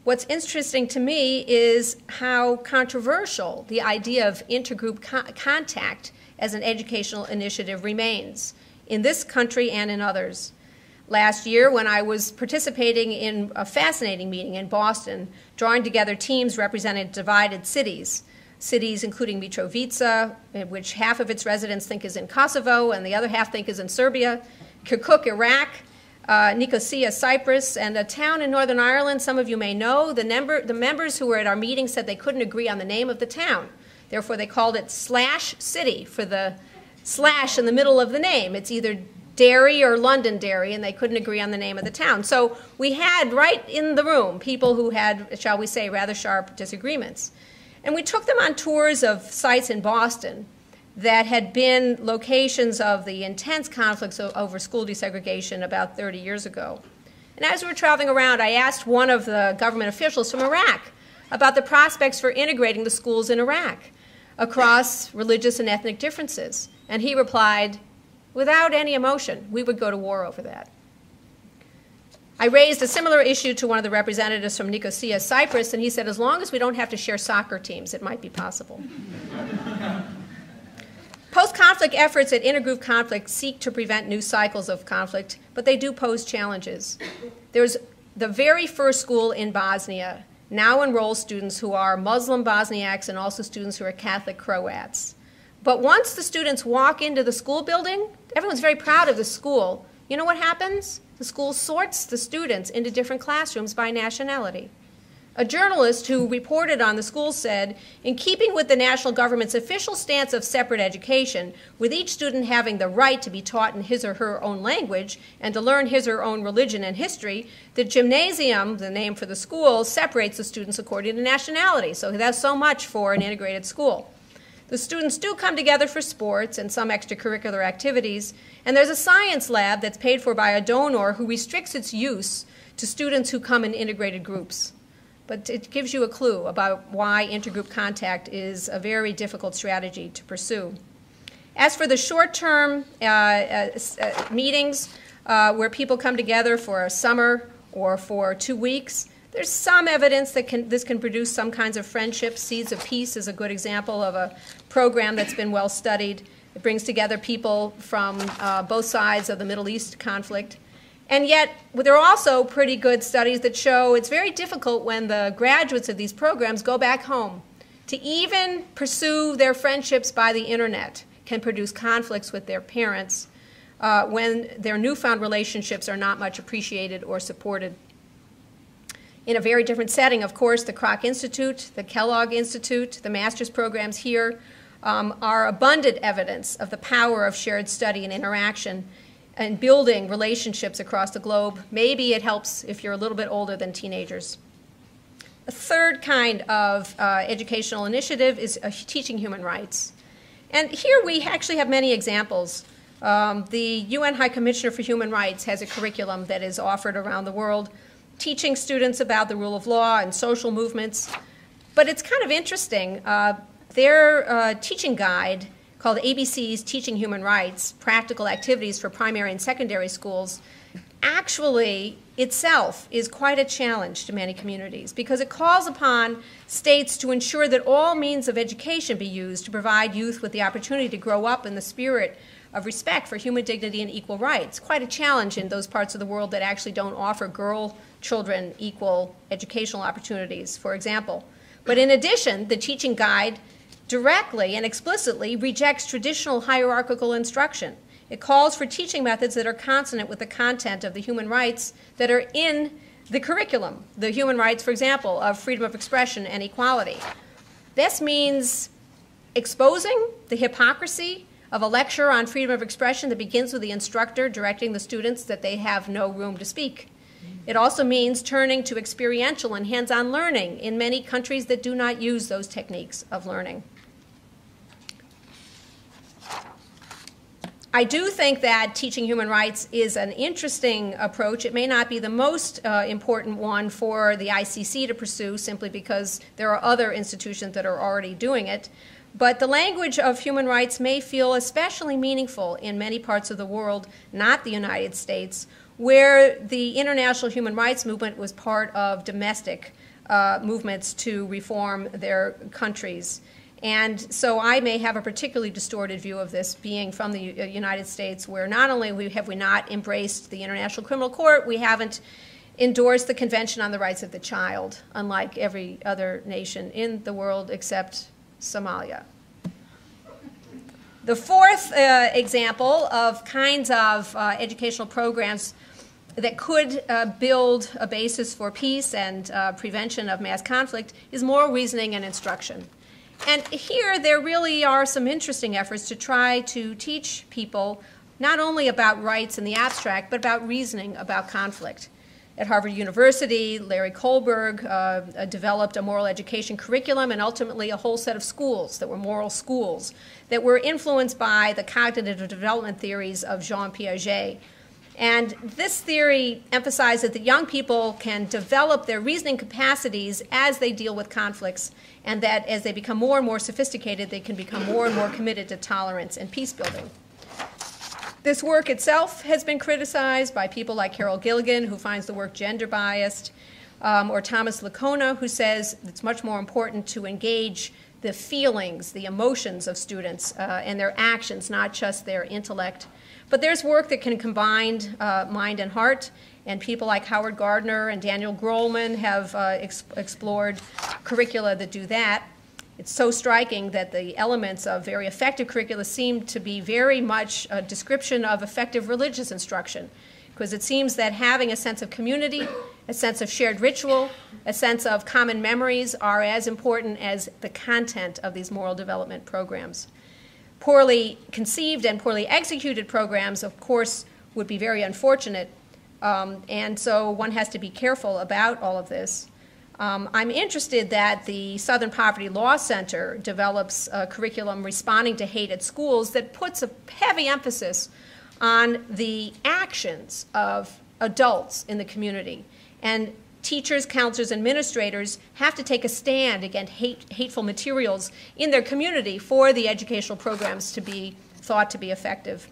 What's interesting to me is how controversial the idea of intergroup contact as an educational initiative remains in this country and in others. Last year, when I was participating in a fascinating meeting in Boston, drawing together teams representing divided cities, cities, including Mitrovica, which half of its residents think is in Kosovo and the other half think is in Serbia, Kirkuk, Iraq, Nicosia, Cyprus, and a town in Northern Ireland, some of you may know. The members who were at our meeting said they couldn't agree on the name of the town. Therefore, they called it Slash City for the slash in the middle of the name. It's either Derry or Londonderry, and they couldn't agree on the name of the town. So we had right in the room people who had, shall we say, rather sharp disagreements. And we took them on tours of sites in Boston that had been locations of the intense conflicts over school desegregation about 30 years ago. And as we were traveling around, I asked one of the government officials from Iraq about the prospects for integrating the schools in Iraq across religious and ethnic differences. And he replied, without any emotion, we would go to war over that. I raised a similar issue to one of the representatives from Nicosia, Cyprus, and he said, as long as we don't have to share soccer teams, it might be possible. Post-conflict efforts at intergroup conflict seek to prevent new cycles of conflict, but they do pose challenges. There's the very first school in Bosnia now enrolls students who are Muslim Bosniaks and also students who are Catholic Croats. But once the students walk into the school building, everyone's very proud of the school. You know what happens? The school sorts the students into different classrooms by nationality. A journalist who reported on the school said, in keeping with the national government's official stance of separate education, with each student having the right to be taught in his or her own language and to learn his or her own religion and history, the gymnasium, the name for the school, separates the students according to nationality. So that's so much for an integrated school. The students do come together for sports and some extracurricular activities, and there's a science lab that's paid for by a donor who restricts its use to students who come in integrated groups. But it gives you a clue about why intergroup contact is a very difficult strategy to pursue. As for the short-term meetings where people come together for a summer or for 2 weeks, there's some evidence that this can produce some kinds of friendships. Seeds of Peace is a good example of a program that's been well studied. It brings together people from both sides of the Middle East conflict. And yet, there are also pretty good studies that show it's very difficult when the graduates of these programs go back home. To even pursue their friendships by the internet can produce conflicts with their parents when their newfound relationships are not much appreciated or supported. In a very different setting, of course, the Kroc Institute, the Kellogg Institute, the master's programs here are abundant evidence of the power of shared study and interaction and building relationships across the globe. Maybe it helps if you're a little bit older than teenagers. A third kind of educational initiative is teaching human rights. And here we actually have many examples. The UN High Commissioner for Human Rights has a curriculum that is offered around the world, teaching students about the rule of law and social movements. But it's kind of interesting. Their teaching guide called ABC's Teaching Human Rights, Practical Activities for Primary and Secondary Schools, actually itself is quite a challenge to many communities because it calls upon states to ensure that all means of education be used to provide youth with the opportunity to grow up in the spirit of respect for human dignity and equal rights. Quite a challenge in those parts of the world that actually don't offer girl children equal educational opportunities, for example. But in addition, the teaching guide directly and explicitly rejects traditional hierarchical instruction. It calls for teaching methods that are consonant with the content of the human rights that are in the curriculum, the human rights, for example, of freedom of expression and equality. This means exposing the hypocrisy of a lecture on freedom of expression that begins with the instructor directing the students that they have no room to speak. It also means turning to experiential and hands-on learning in many countries that do not use those techniques of learning. I do think that teaching human rights is an interesting approach. It may not be the most important one for the ICC to pursue simply because there are other institutions that are already doing it. But the language of human rights may feel especially meaningful in many parts of the world, not the United States, where the international human rights movement was part of domestic movements to reform their countries. And so I may have a particularly distorted view of this, being from the United States, where not only have we not embraced the International Criminal Court, we haven't endorsed the Convention on the Rights of the Child, unlike every other nation in the world except Somalia. The fourth example of kinds of educational programs that could build a basis for peace and prevention of mass conflict is moral reasoning and instruction. And here there really are some interesting efforts to try to teach people not only about rights in the abstract, but about reasoning about conflict. At Harvard University, Larry Kohlberg developed a moral education curriculum and ultimately a whole set of schools that were moral schools that were influenced by the cognitive development theories of Jean Piaget. And this theory emphasizes that young people can develop their reasoning capacities as they deal with conflicts, and that as they become more and more sophisticated, they can become more and more committed to tolerance and peace building. This work itself has been criticized by people like Carol Gilligan, who finds the work gender-biased, or Thomas Lacona, who says it's much more important to engage the feelings, the emotions of students and their actions, not just their intellect. But there's work that can combine mind and heart, and people like Howard Gardner and Daniel Grohlman have explored curricula that do that. It's so striking that the elements of very effective curricula seem to be very much a description of effective religious instruction, because it seems that having a sense of community, a sense of shared ritual, a sense of common memories are as important as the content of these moral development programs. Poorly conceived and poorly executed programs, of course, would be very unfortunate, and so one has to be careful about all of this. I'm interested that the Southern Poverty Law Center develops a curriculum responding to hate at schools that puts a heavy emphasis on the actions of adults in the community. And teachers, counselors, and administrators have to take a stand against hateful materials in their community for the educational programs to be thought to be effective.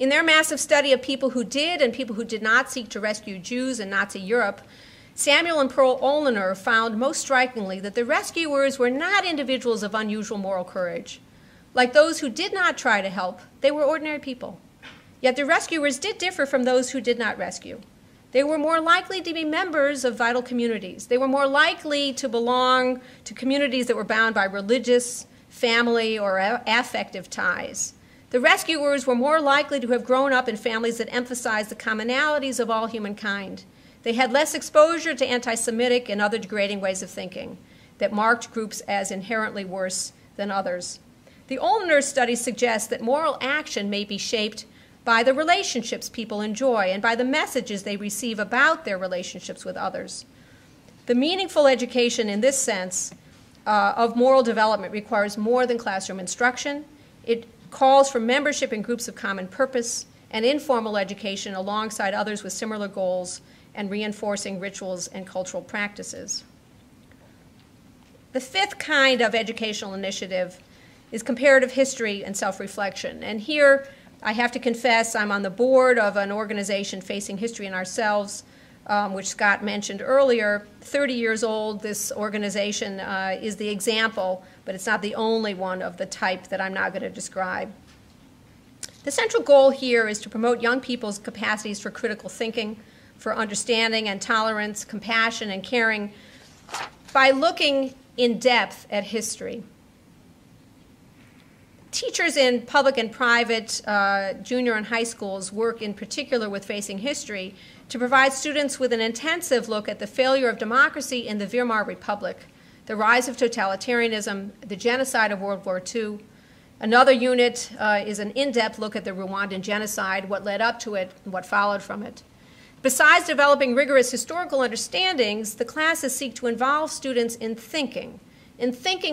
In their massive study of people who did and people who did not seek to rescue Jews in Nazi Europe, Samuel and Pearl Olener found most strikingly that the rescuers were not individuals of unusual moral courage. Like those who did not try to help, they were ordinary people. Yet the rescuers did differ from those who did not rescue. They were more likely to be members of vital communities. They were more likely to belong to communities that were bound by religious, family, or affective ties. The rescuers were more likely to have grown up in families that emphasized the commonalities of all humankind. They had less exposure to anti-Semitic and other degrading ways of thinking that marked groups as inherently worse than others. The Olener study suggests that moral action may be shaped by the relationships people enjoy and by the messages they receive about their relationships with others. The meaningful education in this sense of moral development requires more than classroom instruction. It calls for membership in groups of common purpose and informal education alongside others with similar goals, and reinforcing rituals and cultural practices. The fifth kind of educational initiative is comparative history and self-reflection. And here, I have to confess, I'm on the board of an organization, Facing History and Ourselves, which Scott mentioned earlier. 30 years old, this organization is the example, but it's not the only one of the type that I'm now going to describe. The central goal here is to promote young people's capacities for critical thinking, for understanding and tolerance, compassion and caring, by looking in depth at history. Teachers in public and private junior and high schools work in particular with Facing History to provide students with an intensive look at the failure of democracy in the Weimar Republic, the rise of totalitarianism, the genocide of World War II. Another unit is an in-depth look at the Rwandan genocide, what led up to it, and what followed from it. Besides developing rigorous historical understandings, the classes seek to involve students in thinking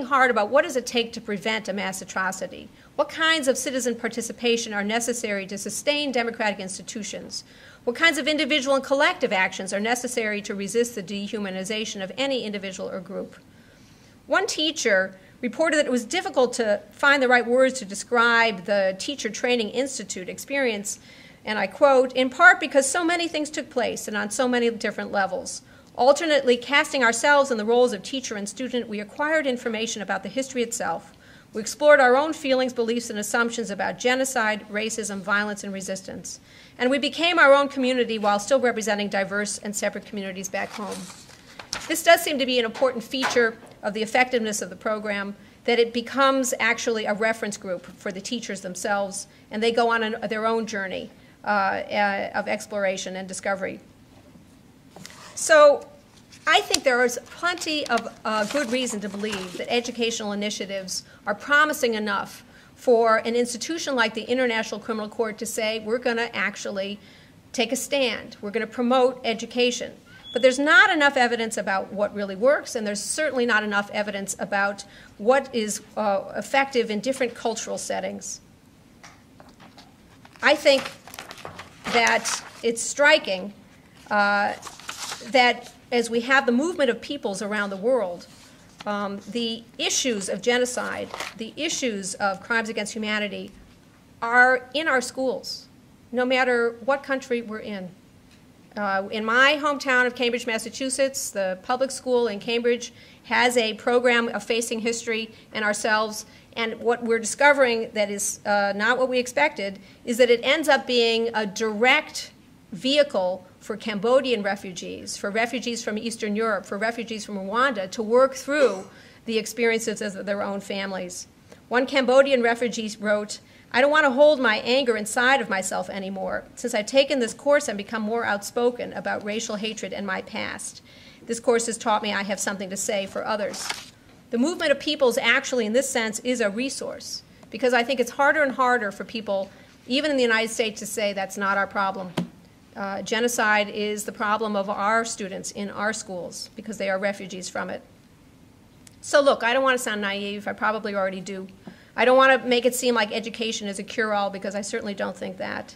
hard about what does it take to prevent a mass atrocity, what kinds of citizen participation are necessary to sustain democratic institutions, what kinds of individual and collective actions are necessary to resist the dehumanization of any individual or group. One teacher reported that it was difficult to find the right words to describe the Teacher Training Institute experience. And I quote, "In part because so many things took place and on so many different levels. Alternately casting ourselves in the roles of teacher and student, we acquired information about the history itself. We explored our own feelings, beliefs, and assumptions about genocide, racism, violence, and resistance. And we became our own community while still representing diverse and separate communities back home." This does seem to be an important feature of the effectiveness of the program that it becomes actually a reference group for the teachers themselves, and they go on their own journey of exploration and discovery. So I think there is plenty of good reason to believe that educational initiatives are promising enough for an institution like the International Criminal Court to say, we're going to actually take a stand. We're going to promote education. But there's not enough evidence about what really works, and there's certainly not enough evidence about what is effective in different cultural settings. I think that it's striking that as we have the movement of peoples around the world, the issues of genocide, the issues of crimes against humanity are in our schools, no matter what country we're in. In my hometown of Cambridge, Massachusetts, the public school in Cambridge has a program of Facing History and Ourselves, and what we're discovering that is not what we expected is that it ends up being a direct vehicle for Cambodian refugees, for refugees from Eastern Europe, for refugees from Rwanda to work through the experiences of their own families. One Cambodian refugee wrote, "I don't want to hold my anger inside of myself anymore. Since I've taken this course, I've become more outspoken about racial hatred and my past. This course has taught me I have something to say for others." The movement of peoples actually, in this sense, is a resource, because I think it's harder and harder for people, even in the United States, to say that's not our problem. Genocide is the problem of our students in our schools because they are refugees from it. So look, I don't want to sound naive. I probably already do. I don't want to make it seem like education is a cure-all, because I certainly don't think that.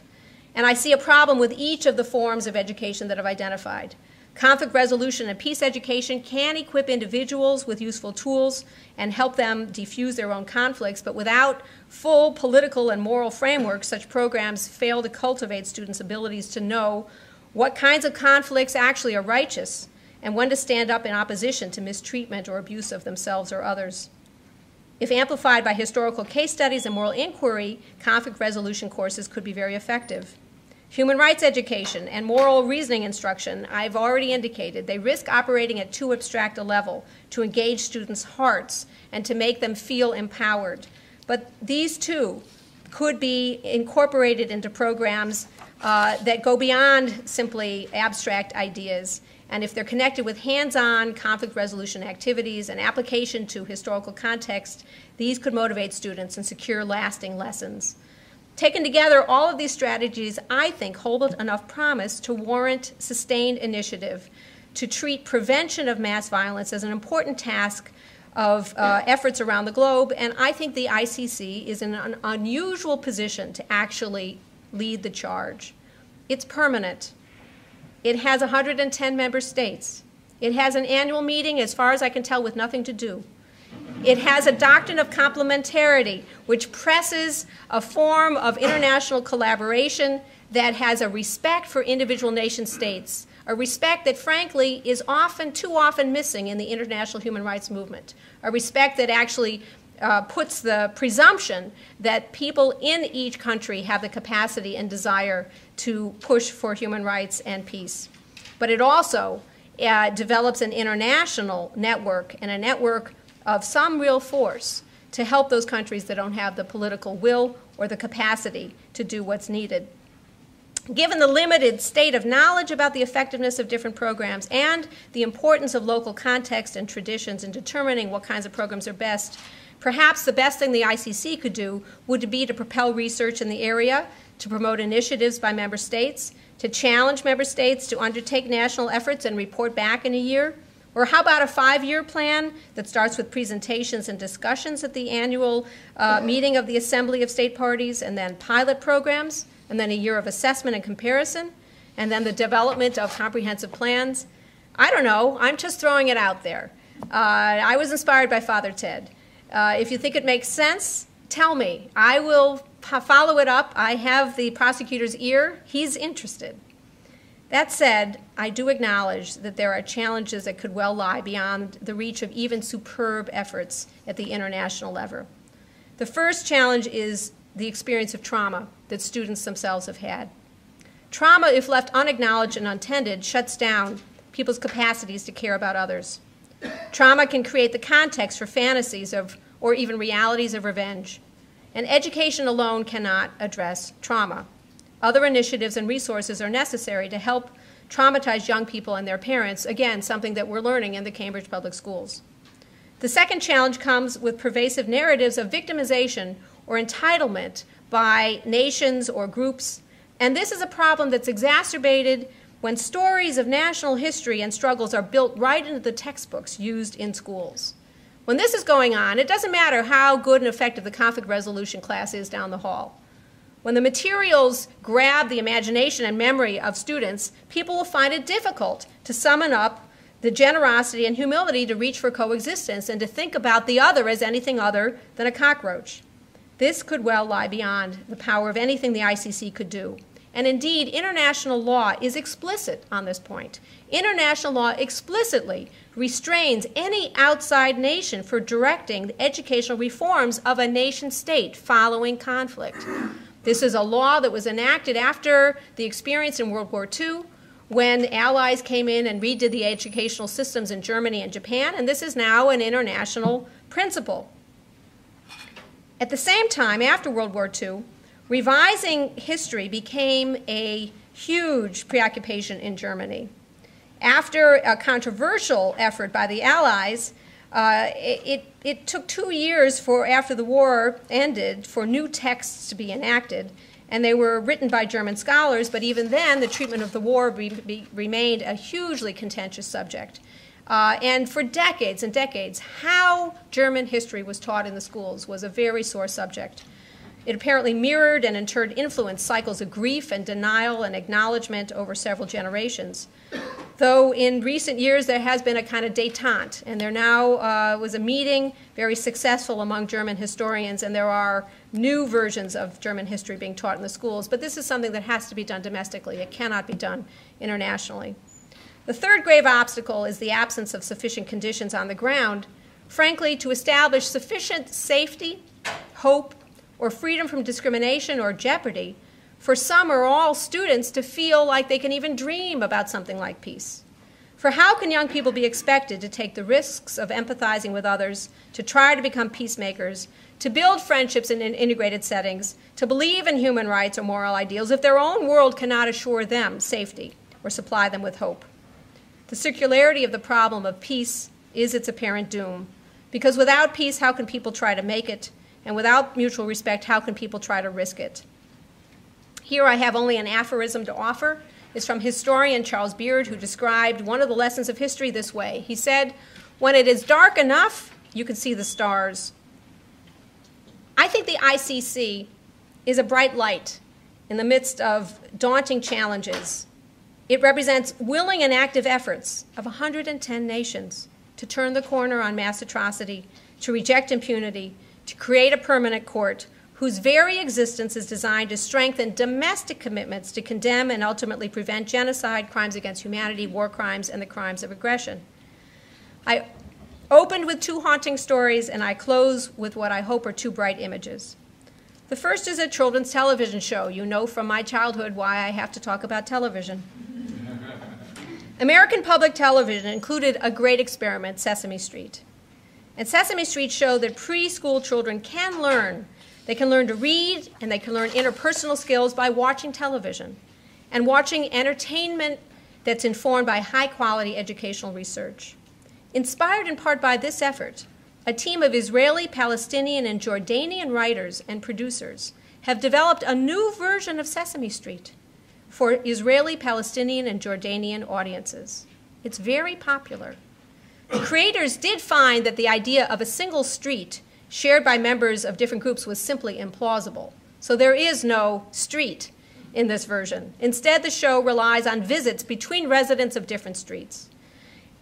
And I see a problem with each of the forms of education that I've identified. Conflict resolution and peace education can equip individuals with useful tools and help them defuse their own conflicts, but without full political and moral frameworks, such programs fail to cultivate students' abilities to know what kinds of conflicts actually are righteous and when to stand up in opposition to mistreatment or abuse of themselves or others. If amplified by historical case studies and moral inquiry, conflict resolution courses could be very effective. Human rights education and moral reasoning instruction, I've already indicated, they risk operating at too abstract a level to engage students' hearts and to make them feel empowered. But these too could be incorporated into programs that go beyond simply abstract ideas. And if they're connected with hands-on conflict resolution activities and application to historical context, these could motivate students and secure lasting lessons. Taken together, all of these strategies, I think, hold enough promise to warrant sustained initiative to treat prevention of mass violence as an important task of efforts around the globe. And I think the ICC is in an unusual position to actually lead the charge. It's permanent. It has 110 member states. It has an annual meeting, as far as I can tell, with nothing to do. It has a doctrine of complementarity, which presses a form of international collaboration that has a respect for individual nation states, a respect that, frankly, is often, too often missing in the international human rights movement, a respect that actually puts the presumption that people in each country have the capacity and desire to push for human rights and peace. But it also develops an international network, and a network of some real force to help those countries that don't have the political will or the capacity to do what's needed. Given the limited state of knowledge about the effectiveness of different programs and the importance of local context and traditions in determining what kinds of programs are best, perhaps the best thing the ICC could do would be to propel research in the area, to promote initiatives by member states, to challenge member states to undertake national efforts and report back in a year. Or how about a 5-year plan that starts with presentations and discussions at the annual meeting of the Assembly of State Parties, and then pilot programs, and then a year of assessment and comparison, and then the development of comprehensive plans? I don't know. I'm just throwing it out there. I was inspired by Father Ted. If you think it makes sense, tell me. I will follow it up. I have the prosecutor's ear. He's interested. That said, I do acknowledge that there are challenges that could well lie beyond the reach of even superb efforts at the international level. The first challenge is the experience of trauma that students themselves have had. Trauma, if left unacknowledged and untended, shuts down people's capacities to care about others. Trauma can create the context for fantasies of, or even realities of, revenge. And education alone cannot address trauma. Other initiatives and resources are necessary to help traumatize young people and their parents, again, something that we're learning in the Cambridge Public Schools. The second challenge comes with pervasive narratives of victimization or entitlement by nations or groups, and this is a problem that's exacerbated when stories of national history and struggles are built right into the textbooks used in schools. When this is going on, it doesn't matter how good and effective the conflict resolution class is down the hall. When the materials grab the imagination and memory of students, people will find it difficult to summon up the generosity and humility to reach for coexistence and to think about the other as anything other than a cockroach. This could well lie beyond the power of anything the ICC could do. And indeed, international law is explicit on this point. International law explicitly restrains any outside nation for directing the educational reforms of a nation state following conflict. This is a law that was enacted after the experience in World War II, when allies came in and redid the educational systems in Germany and Japan, and this is now an international principle. At the same time, after World War II, revising history became a huge preoccupation in Germany. After a controversial effort by the Allies, it took 2 years after the war ended for new texts to be enacted, and they were written by German scholars, but even then the treatment of the war remained a hugely contentious subject. And for decades and decades, how German history was taught in the schools was a very sore subject. It apparently mirrored and in turn influenced cycles of grief and denial and acknowledgement over several generations. Though in recent years there has been a kind of détente, and there now was a meeting very successful among German historians, and there are new versions of German history being taught in the schools, but this is something that has to be done domestically. It cannot be done internationally. The third grave obstacle is the absence of sufficient conditions on the ground, frankly, to establish sufficient safety, hope, or freedom from discrimination or jeopardy for some or all students to feel like they can even dream about something like peace. For how can young people be expected to take the risks of empathizing with others, to try to become peacemakers, to build friendships in integrated settings, to believe in human rights or moral ideals if their own world cannot assure them safety or supply them with hope? The circularity of the problem of peace is its apparent doom, because without peace, how can people try to make it? And without mutual respect, how can people try to risk it? Here I have only an aphorism to offer. It's from historian Charles Beard, who described one of the lessons of history this way. He said, "When it is dark enough, you can see the stars." I think the ICC is a bright light in the midst of daunting challenges. It represents willing and active efforts of 110 nations to turn the corner on mass atrocity, to reject impunity, to create a permanent court whose very existence is designed to strengthen domestic commitments to condemn and ultimately prevent genocide, crimes against humanity, war crimes, and the crimes of aggression. I opened with two haunting stories, and I close with what I hope are two bright images. The first is a children's television show. You know from my childhood why I have to talk about television. American public television included a great experiment, Sesame Street. And Sesame Street showed that preschool children can learn. They can learn to read, and they can learn interpersonal skills by watching television and watching entertainment that's informed by high-quality educational research. Inspired in part by this effort, a team of Israeli, Palestinian, and Jordanian writers and producers have developed a new version of Sesame Street for Israeli, Palestinian, and Jordanian audiences. It's very popular. The creators did find that the idea of a single street shared by members of different groups was simply implausible. So there is no street in this version. Instead, the show relies on visits between residents of different streets.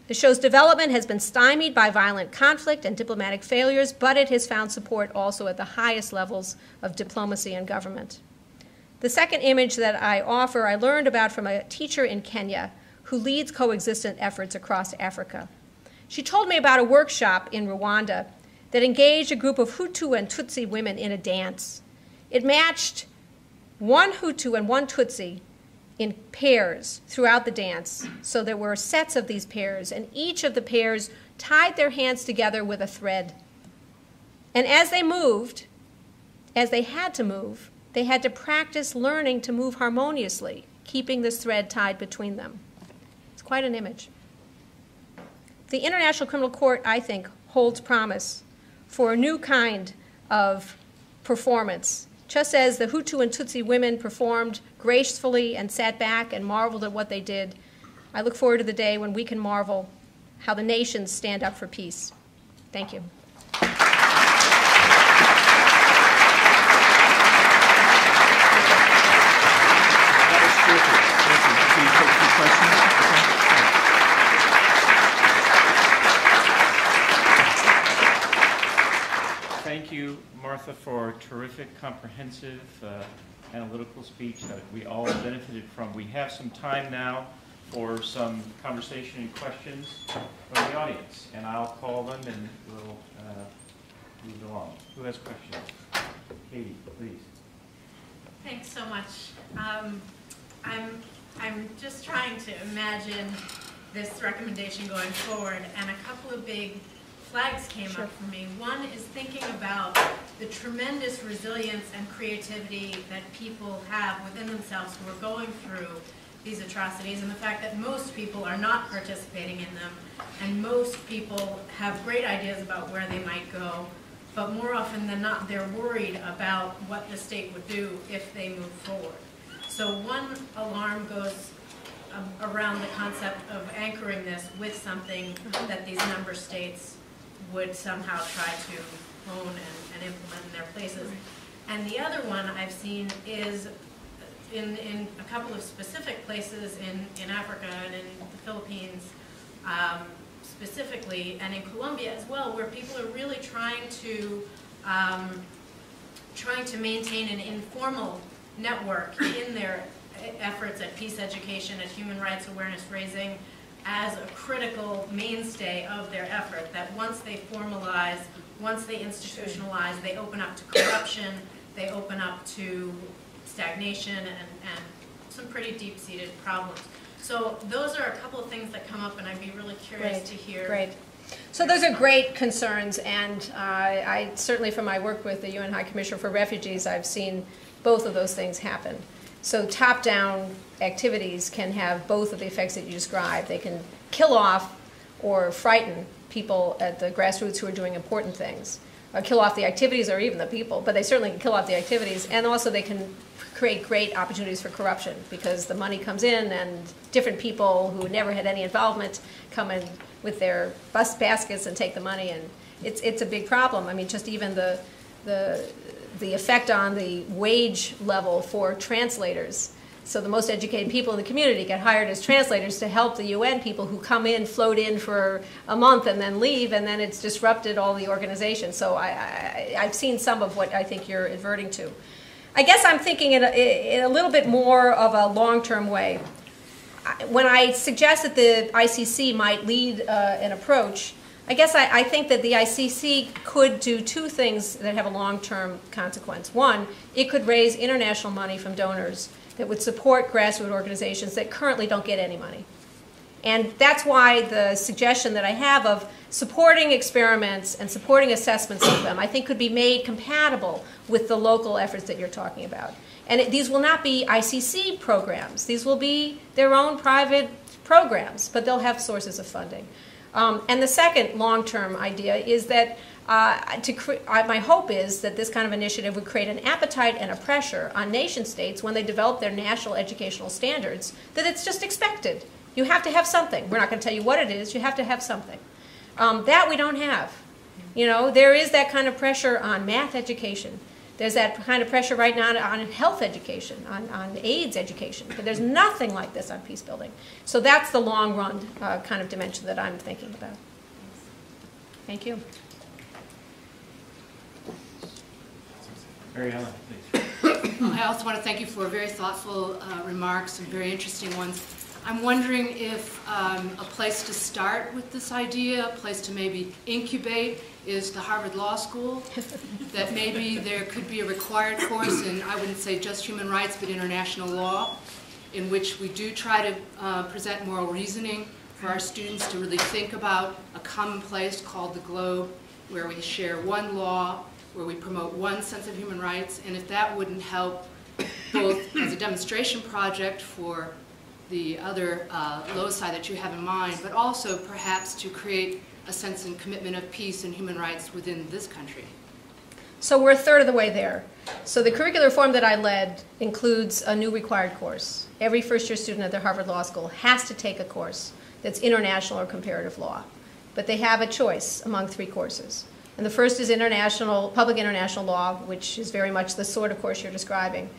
The show's development has been stymied by violent conflict and diplomatic failures, but it has found support also at the highest levels of diplomacy and government. The second image that I offer, I learned about from a teacher in Kenya who leads coexistent efforts across Africa. She told me about a workshop in Rwanda that engaged a group of Hutu and Tutsi women in a dance. It matched one Hutu and one Tutsi in pairs throughout the dance. So there were sets of these pairs, and each of the pairs tied their hands together with a thread. And as they moved, as they had to move, they had to practice learning to move harmoniously, keeping this thread tied between them. It's quite an image. The International Criminal Court, I think, holds promise for a new kind of performance. Just as the Hutu and Tutsi women performed gracefully and sat back and marveled at what they did, I look forward to the day when we can marvel how the nations stand up for peace. Thank you. Martha, for a terrific, comprehensive, analytical speech that we all benefited from. We have some time now for some conversation and questions from the audience, and I'll call them and we'll move along. Who has questions? Katie, please. Thanks so much. I'm just trying to imagine this recommendation going forward, and a couple of big flags came up for me. One is thinking about the tremendous resilience and creativity that people have within themselves who are going through these atrocities, and the fact that most people are not participating in them, and most people have great ideas about where they might go, but more often than not, they're worried about what the state would do if they move forward. So one alarm goes around the concept of anchoring this with something that these member states would somehow try to own and implement in their places. And the other one I've seen is in a couple of specific places in Africa and in the Philippines specifically, and in Colombia as well, where people are really trying to maintain an informal network in their efforts at peace education, at human rights awareness raising, as a critical mainstay of their effort, that once they formalize, once they institutionalize, they open up to corruption, they open up to stagnation and some pretty deep-seated problems. So those are a couple of things that come up, and I'd be really curious to hear. Great. So those are great concerns, and I certainly, from my work with the UN High Commissioner for Refugees, I've seen both of those things happen. So top-down activities can have both of the effects that you described. They can kill off or frighten people at the grassroots who are doing important things, or kill off the activities or even the people, but they certainly can kill off the activities, and also they can create great opportunities for corruption because the money comes in and different people who never had any involvement come in with their bus baskets and take the money, and it's a big problem. I mean, just even the effect on the wage level for translators. So the most educated people in the community get hired as translators to help the UN people who come in, float in for a month and then leave, and then it's disrupted all the organization. So I've seen some of what I think you're adverting to. I guess I'm thinking in a little bit more of a long-term way. When I suggest that the ICC might lead an approach, I guess I think that the ICC could do two things that have a long-term consequence. One, it could raise international money from donors that would support grassroots organizations that currently don't get any money. And that's why the suggestion that I have of supporting experiments and supporting assessments of them, I think, could be made compatible with the local efforts that you're talking about. And these will not be ICC programs. These will be their own private programs, but they'll have sources of funding. And the second long-term idea is that my hope is that this kind of initiative would create an appetite and a pressure on nation states when they develop their national educational standards that it's just expected. You have to have something. We're not going to tell you what it is. You have to have something. That we don't have. You know, there is that kind of pressure on math education. There's that kind of pressure right now on health education, on AIDS education. But there's nothing like this on peace building. So that's the long-run kind of dimension that I'm thinking about. Thank you. Mary Ellen, please. I also want to thank you for very thoughtful remarks and very interesting ones. I'm wondering if a place to start with this idea, a place to maybe incubate, is the Harvard Law School. That maybe there could be a required course in, I wouldn't say just human rights, but international law. in which we do try to present moral reasoning for our students to really think about a common place called the globe, where we share one law, where we promote one sense of human rights, and if that wouldn't help both as a demonstration project for the other loci that you have in mind, but also perhaps to create a sense and commitment of peace and human rights within this country. So we're a third of the way there. So the curricular reform that I led includes a new required course. Every first-year student at the Harvard Law School has to take a course that's international or comparative law. But they have a choice among three courses. And the first is international, public international law, which is very much the sort of course you're describing,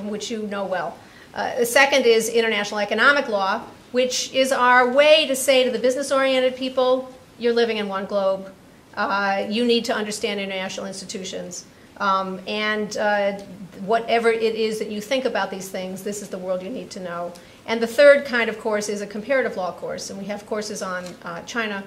which you know well. The second is international economic law, which is our way to say to the business-oriented people, you're living in one globe. You need to understand international institutions. And whatever it is that you think about these things, this is the world you need to know. And the third kind of course is a comparative law course. And we have courses on China,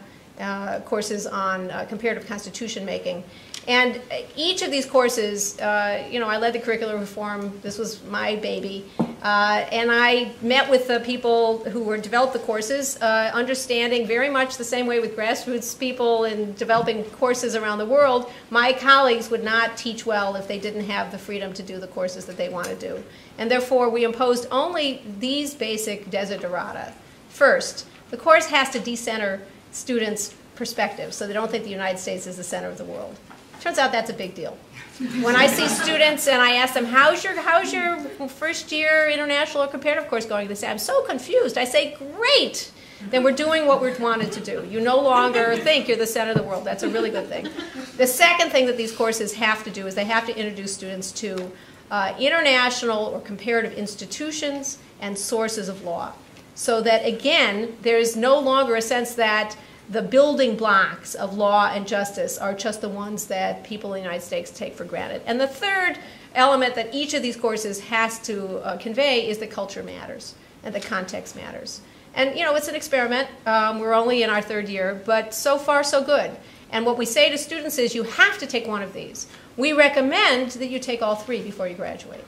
courses on comparative constitution making. And each of these courses, you know, I led the curricular reform. This was my baby. And I met with the people who were developed the courses, understanding very much the same way with grassroots people in developing courses around the world, my colleagues would not teach well if they didn't have the freedom to do the courses that they want to do. And therefore, we imposed only these basic desiderata. First, the course has to decenter students' perspectives so they don't think the United States is the center of the world. Turns out that's a big deal. When I see students and I ask them, how's your first year international or comparative course going? They say, I'm so confused. I say, great. Then we're doing what we wanted to do. You no longer think you're the center of the world. That's a really good thing. The second thing that these courses have to do is they have to introduce students to international or comparative institutions and sources of law. So that, again, there's no longer a sense that the building blocks of law and justice are just the ones that people in the United States take for granted. And the third element that each of these courses has to convey is that culture matters and the context matters. And you know, it's an experiment. We're only in our third year, but so far so good. And what we say to students is you have to take one of these. We recommend that you take all three before you graduate.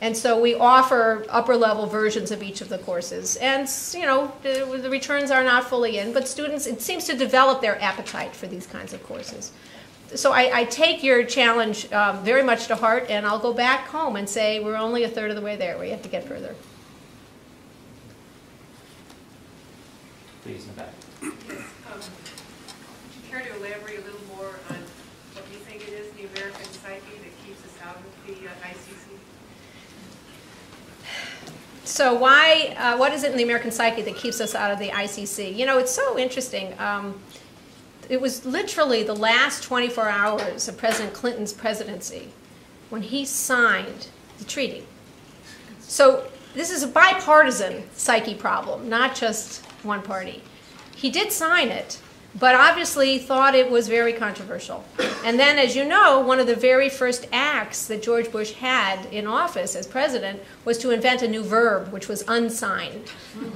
And so we offer upper-level versions of each of the courses. And, you know, the returns are not fully in, but students, it seems to develop their appetite for these kinds of courses. So I take your challenge very much to heart, and I'll go back home and say we're only a third of the way there. We have to get further. Please, in the back. Yes, would you care to elaborate a little more on what you think it is in the American psyche that keeps us out of the ICC? So why, what is it in the American psyche that keeps us out of the ICC? You know, it's so interesting. It was literally the last 24 hours of President Clinton's presidency when he signed the treaty. So this is a bipartisan psyche problem, not just one party. He did sign it, but obviously thought it was very controversial. And then, as you know, one of the very first acts that George Bush had in office as president was to invent a new verb, which was unsigned.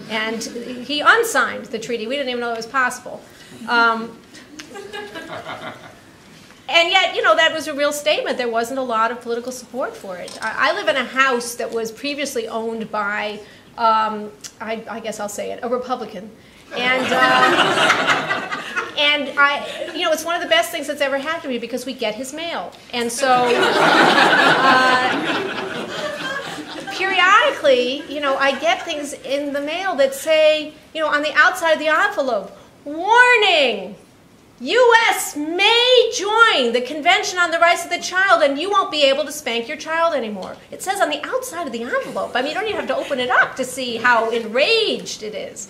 And he unsigned the treaty. We didn't even know it was possible. And yet, you know, that was a real statement. There wasn't a lot of political support for it. I live in a house that was previously owned by, I guess I'll say it, a Republican. And I, you know, it's one of the best things that's ever happened to me because we get his mail. And so periodically, you know, I get things in the mail that say, you know, on the outside of the envelope, warning, U.S. may join the Convention on the Rights of the Child and you won't be able to spank your child anymore. It says on the outside of the envelope. I mean, you don't even have to open it up to see how enraged it is.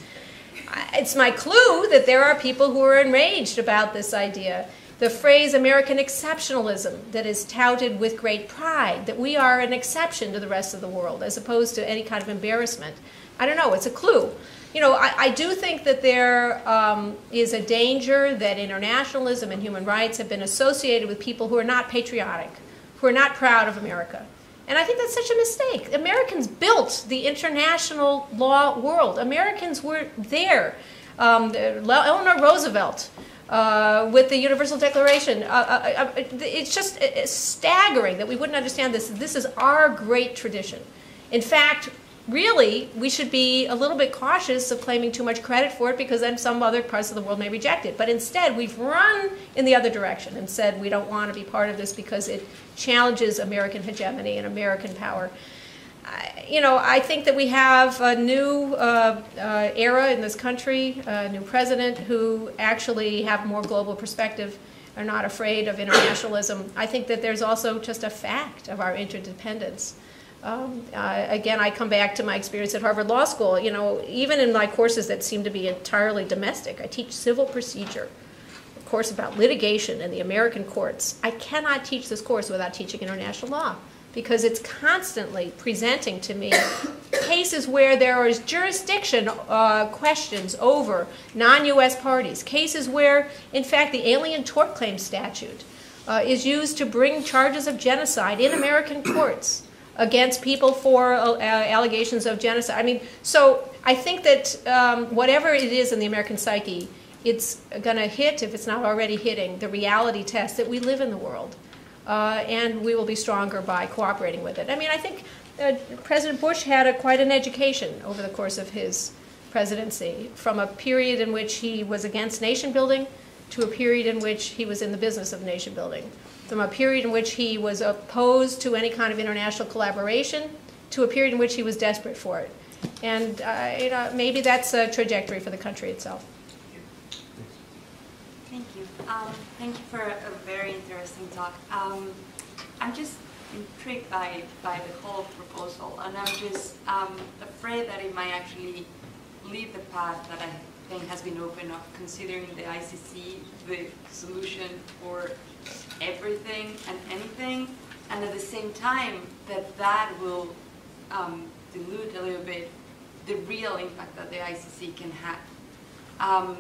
It's my clue that there are people who are enraged about this idea. The phrase American exceptionalism that is touted with great pride, that we are an exception to the rest of the world as opposed to any kind of embarrassment. I don't know, it's a clue. You know, I do think that there is a danger that internationalism and human rights have been associated with people who are not patriotic, who are not proud of America. And I think that's such a mistake. Americans built the international law world. Americans were there. Eleanor Roosevelt with the Universal Declaration. It's just staggering that we wouldn't understand this. This is our great tradition. In fact, really, we should be a little bit cautious of claiming too much credit for it, because then some other parts of the world may reject it. But instead, we've run in the other direction and said we don't want to be part of this because it challenges American hegemony and American power. You know, I think that we have a new era in this country, a new president who actually have more global perspective, are not afraid of internationalism. I think that there's also just a fact of our interdependence. Again, I come back to my experience at Harvard Law School. You know, even in my courses that seem to be entirely domestic, I teach civil procedure, a course about litigation in the American courts. I cannot teach this course without teaching international law, because it's constantly presenting to me cases where there is jurisdiction questions over non-U.S. parties, cases where, in fact, the Alien Tort Claims Statute is used to bring charges of genocide in American courts against people for allegations of genocide. I mean, so I think that whatever it is in the American psyche, it's going to hit, if it's not already hitting, the reality test that we live in the world. And we will be stronger by cooperating with it. I mean, I think President Bush had quite an education over the course of his presidency, from a period in which he was against nation building to a period in which he was in the business of nation building, from a period in which he was opposed to any kind of international collaboration to a period in which he was desperate for it. And you know, maybe that's a trajectory for the country itself. Thank you. Thank you for a very interesting talk. I'm just intrigued by the whole proposal, and I'm just afraid that it might actually lead the path that I think has been open of considering the ICC the solution for everything and anything, and at the same time that will dilute a little bit the real impact that the ICC can have.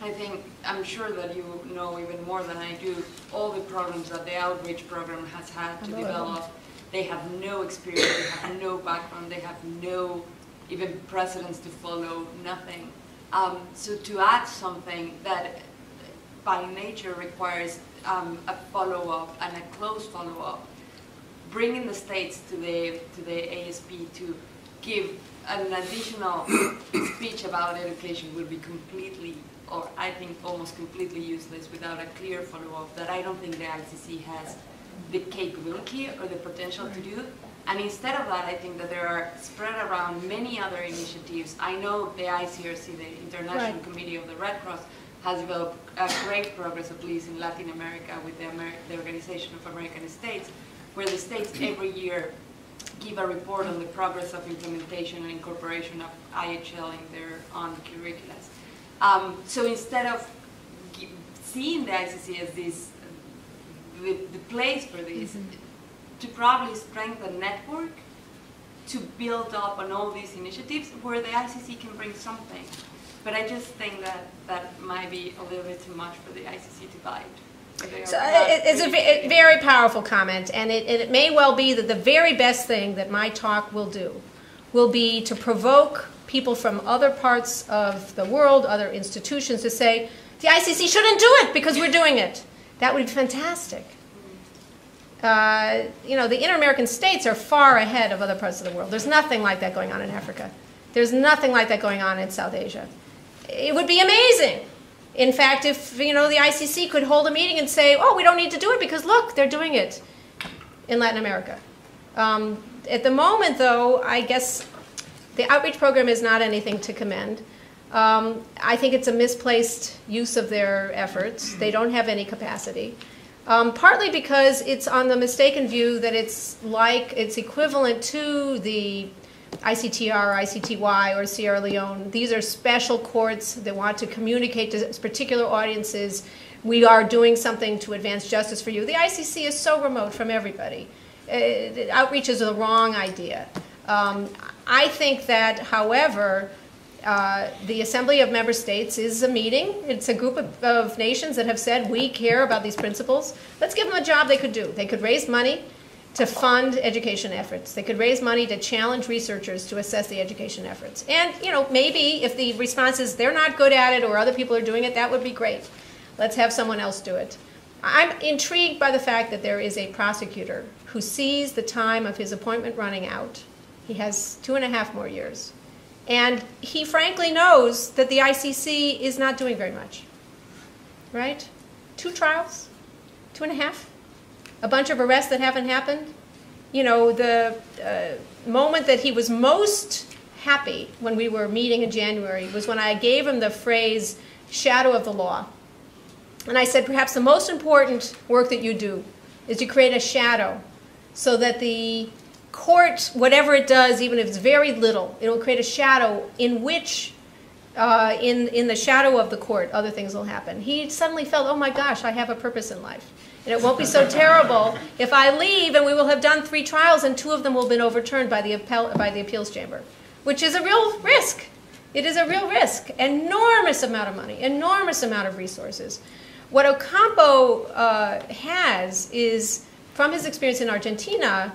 I think, I'm sure that you know even more than I do, all the problems that the outreach program has had to develop. They have no experience, they have no background, they have no even precedents to follow, nothing. So to add something that by nature requires a follow-up and a close follow-up, bringing the states to the ASP to give an additional speech about education will be completely, or I think almost completely useless without a clear follow-up that I don't think the ICC has the capability or the potential to do. And instead of that, I think that there are spread around many other initiatives. I know the ICRC, the International Committee of the Red Cross, has developed great progress, at least in Latin America, with the Organization of American States, where the states every year give a report on the progress of implementation and incorporation of IHL in their own curricula. So instead of seeing the ICC as this, the place for this, to probably strengthen the network, to build up on all these initiatives where the ICC can bring something. But I just think that might be a little bit too much for the ICC to bite. So it's a very powerful comment, and it may well be that the very best thing that my talk will do will be to provoke people from other parts of the world, other institutions, to say, the ICC shouldn't do it because we're doing it. That would be fantastic. You know, the inter-American states are far ahead of other parts of the world. There's nothing like that going on in Africa. There's nothing like that going on in South Asia. It would be amazing, in fact, if, you know, the ICC could hold a meeting and say, oh, we don't need to do it because, look, they're doing it in Latin America. At the moment, though, I guess the outreach program is not anything to commend. I think it's a misplaced use of their efforts. They don't have any capacity. Partly because it's on the mistaken view that it's equivalent to the ICTR, or ICTY, or Sierra Leone. These are special courts that want to communicate to particular audiences. We are doing something to advance justice for you. The ICC is so remote from everybody. Outreach is the wrong idea. I think that, however, the Assembly of Member States is a meeting. It's a group of nations that have said, we care about these principles. Let's give them a job they could do. They could raise money to fund education efforts. They could raise money to challenge researchers to assess the education efforts. And, you know, maybe if the response is they're not good at it or other people are doing it, that would be great. Let's have someone else do it. I'm intrigued by the fact that there is a prosecutor who sees the time of his appointment running out He has 2.5 more years. And he frankly knows that the ICC is not doing very much, right? 2 trials, 2.5, a bunch of arrests that haven't happened. You know, the moment that he was most happy when we were meeting in January was when I gave him the phrase, shadow of the law. And I said, perhaps the most important work that you do is to create a shadow so that the court, whatever it does, even if it's very little, it will create a shadow in which, in the shadow of the court, other things will happen. He suddenly felt, oh my gosh, I have a purpose in life. And it won't be so terrible if I leave and we will have done 3 trials and 2 of them will have been overturned by the appeals chamber, which is a real risk. It is a real risk. Enormous amount of money, enormous amount of resources. What Ocampo has is, from his experience in Argentina,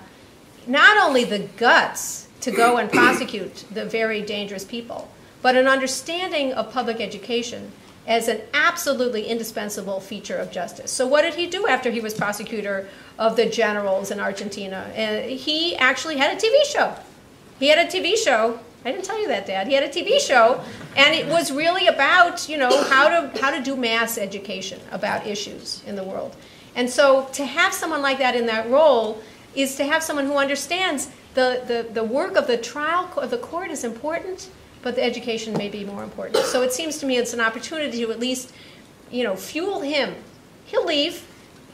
not only the guts to go and prosecute the very dangerous people, but an understanding of public education as an absolutely indispensable feature of justice. So what did he do after he was prosecutor of the generals in Argentina? And he actually had a TV show. He had a TV show. I didn't tell you that, Dad. He had a TV show, and it was really about, you know, how to do mass education about issues in the world. And so to have someone like that in that role is to have someone who understands the work of the trial of the court is important, but the education may be more important. So it seems to me it's an opportunity to at least, you know, fuel him. He'll leave.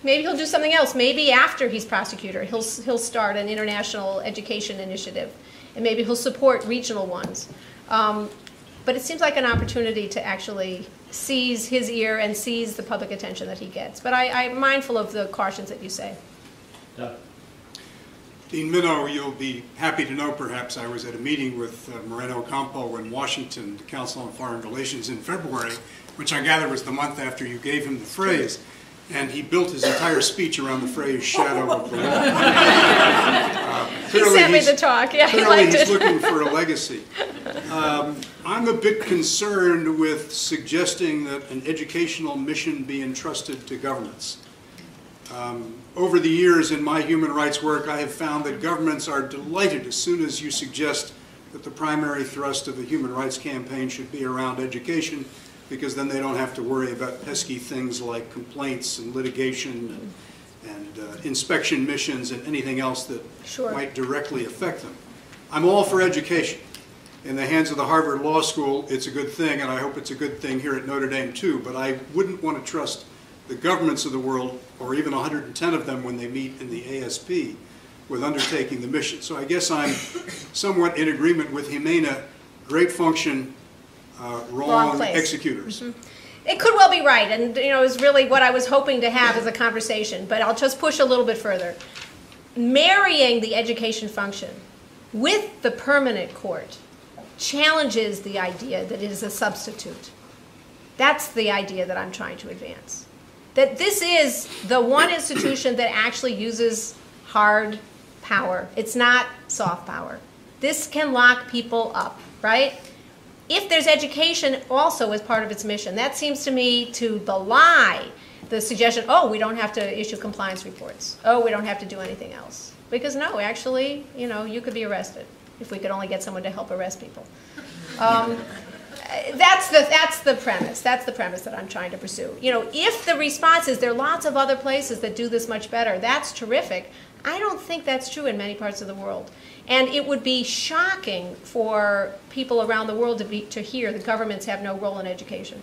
Maybe he'll do something else. Maybe after he's prosecutor, he'll start an international education initiative, and maybe he'll support regional ones. But it seems like an opportunity to actually seize his ear and seize the public attention that he gets. But I'm mindful of the cautions that you say. Yeah. Dean Minow, you'll be happy to know, perhaps, I was at a meeting with Moreno Ocampo in Washington, the Council on Foreign Relations, in February, which I gather was the month after you gave him the phrase. And he built his entire speech around the phrase, shadow of the law. He sent me the talk. Yeah, he liked it. He's looking for a legacy. I'm a bit concerned with suggesting that an educational mission be entrusted to governments. Over the years in my human rights work, I have found that governments are delighted as soon as you suggest that the primary thrust of the human rights campaign should be around education, because then they don't have to worry about pesky things like complaints and litigation and inspection missions and anything else that might directly affect them. I'm all for education. In the hands of the Harvard Law School, it's a good thing, and I hope it's a good thing here at Notre Dame too, but I wouldn't want to trust the governments of the world, or even 110 of them when they meet in the ASP, with undertaking the mission. So I guess I'm somewhat in agreement with Jimena, great function, wrong executors. Mm-hmm. It could well be right, and you know, is really what I was hoping to have as a conversation, but I'll just push a little bit further. Marrying the education function with the permanent court challenges the idea that it is a substitute. That's the idea that I'm trying to advance. That this is the one institution that actually uses hard power. It's not soft power. This can lock people up, right? If there's education also as part of its mission, that seems to me to belie the suggestion, oh, we don't have to issue compliance reports. Oh, we don't have to do anything else. Because no, actually, you know, you could be arrested if we could only get someone to help arrest people. That's the premise. That's the premise that I'm trying to pursue. You know, if the response is there are lots of other places that do this much better, that's terrific. I don't think that's true in many parts of the world. And it would be shocking for people around the world to hear the governments have no role in education.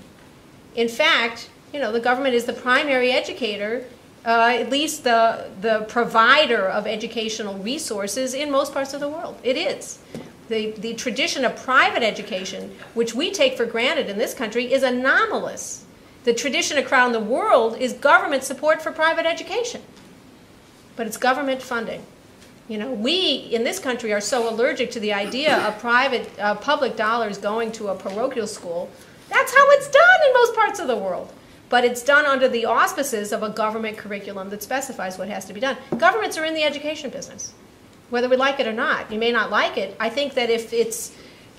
In fact, you know, the government is the primary educator, at least the provider of educational resources in most parts of the world. It is. The tradition of private education, which we take for granted in this country, is anomalous. The tradition around the world is government support for private education. But it's government funding. You know, we in this country are so allergic to the idea of private, public dollars going to a parochial school. That's how it's done in most parts of the world. But it's done under the auspices of a government curriculum that specifies what has to be done. Governments are in the education business, whether we like it or not. You may not like it. I think that if it's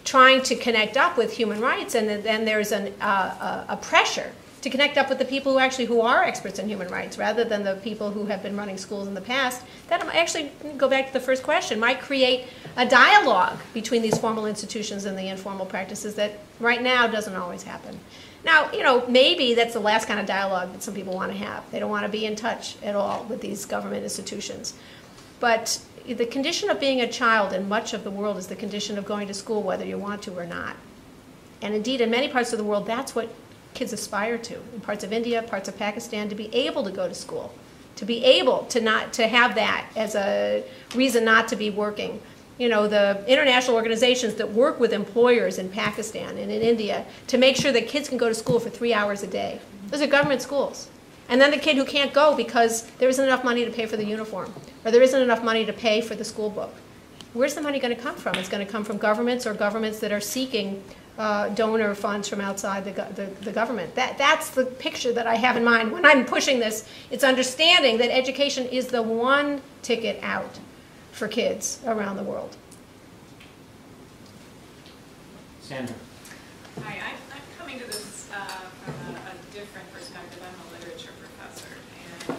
trying to connect up with human rights, and then there's a pressure to connect up with the people who are experts in human rights, rather than the people who have been running schools in the past, that actually, go back to the first question, might create a dialogue between these formal institutions and the informal practices that right now doesn't always happen. Now, you know, maybe that's the last kind of dialogue that some people want to have. They don't want to be in touch at all with these government institutions. But the condition of being a child in much of the world is the condition of going to school whether you want to or not. And indeed, in many parts of the world, that's what kids aspire to. In parts of India, parts of Pakistan, to be able to go to school, to be able to not to have that as a reason not to be working. You know, the international organizations that work with employers in Pakistan and in India to make sure that kids can go to school for 3 hours a day. Those are government schools. And then the kid who can't go because there isn't enough money to pay for the uniform, or there isn't enough money to pay for the school book. Where's the money going to come from? It's going to come from governments, or governments that are seeking donor funds from outside the government. That's the picture that I have in mind when I'm pushing this. It's understanding that education is the one ticket out for kids around the world. Sandra. Hi, I'm coming to this from a different perspective. I'm a literature professor, and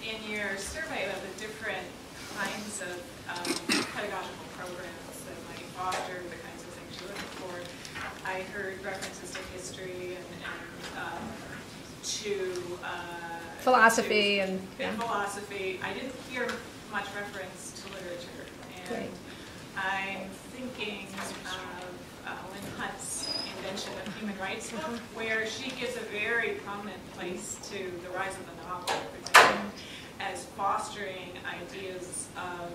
in your survey of the different kinds of pedagogical programs that might foster the kinds of things you look for, I heard references to history and to philosophy philosophy. I didn't hear much reference to literature, and I'm thinking of Lynn Hunt's invention of human rights book, where she gives a very prominent place to the rise of the novel as fostering ideas of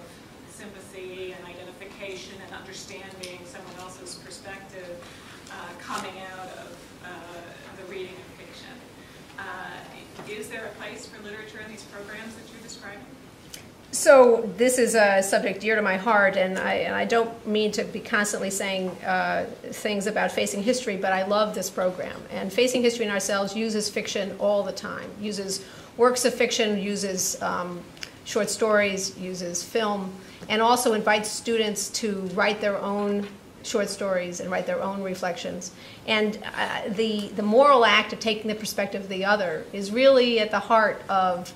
sympathy and identification and understanding someone else's perspective coming out of the reading of fiction. Is there a place for literature in these programs that you're describing? So this is a subject dear to my heart, and I don't mean to be constantly saying things about Facing History, but I love this program. And Facing History and Ourselves uses fiction all the time, uses works of fiction, uses short stories, uses film, and also invites students to write their own short stories and write their own reflections. And the moral act of taking the perspective of the other is really at the heart of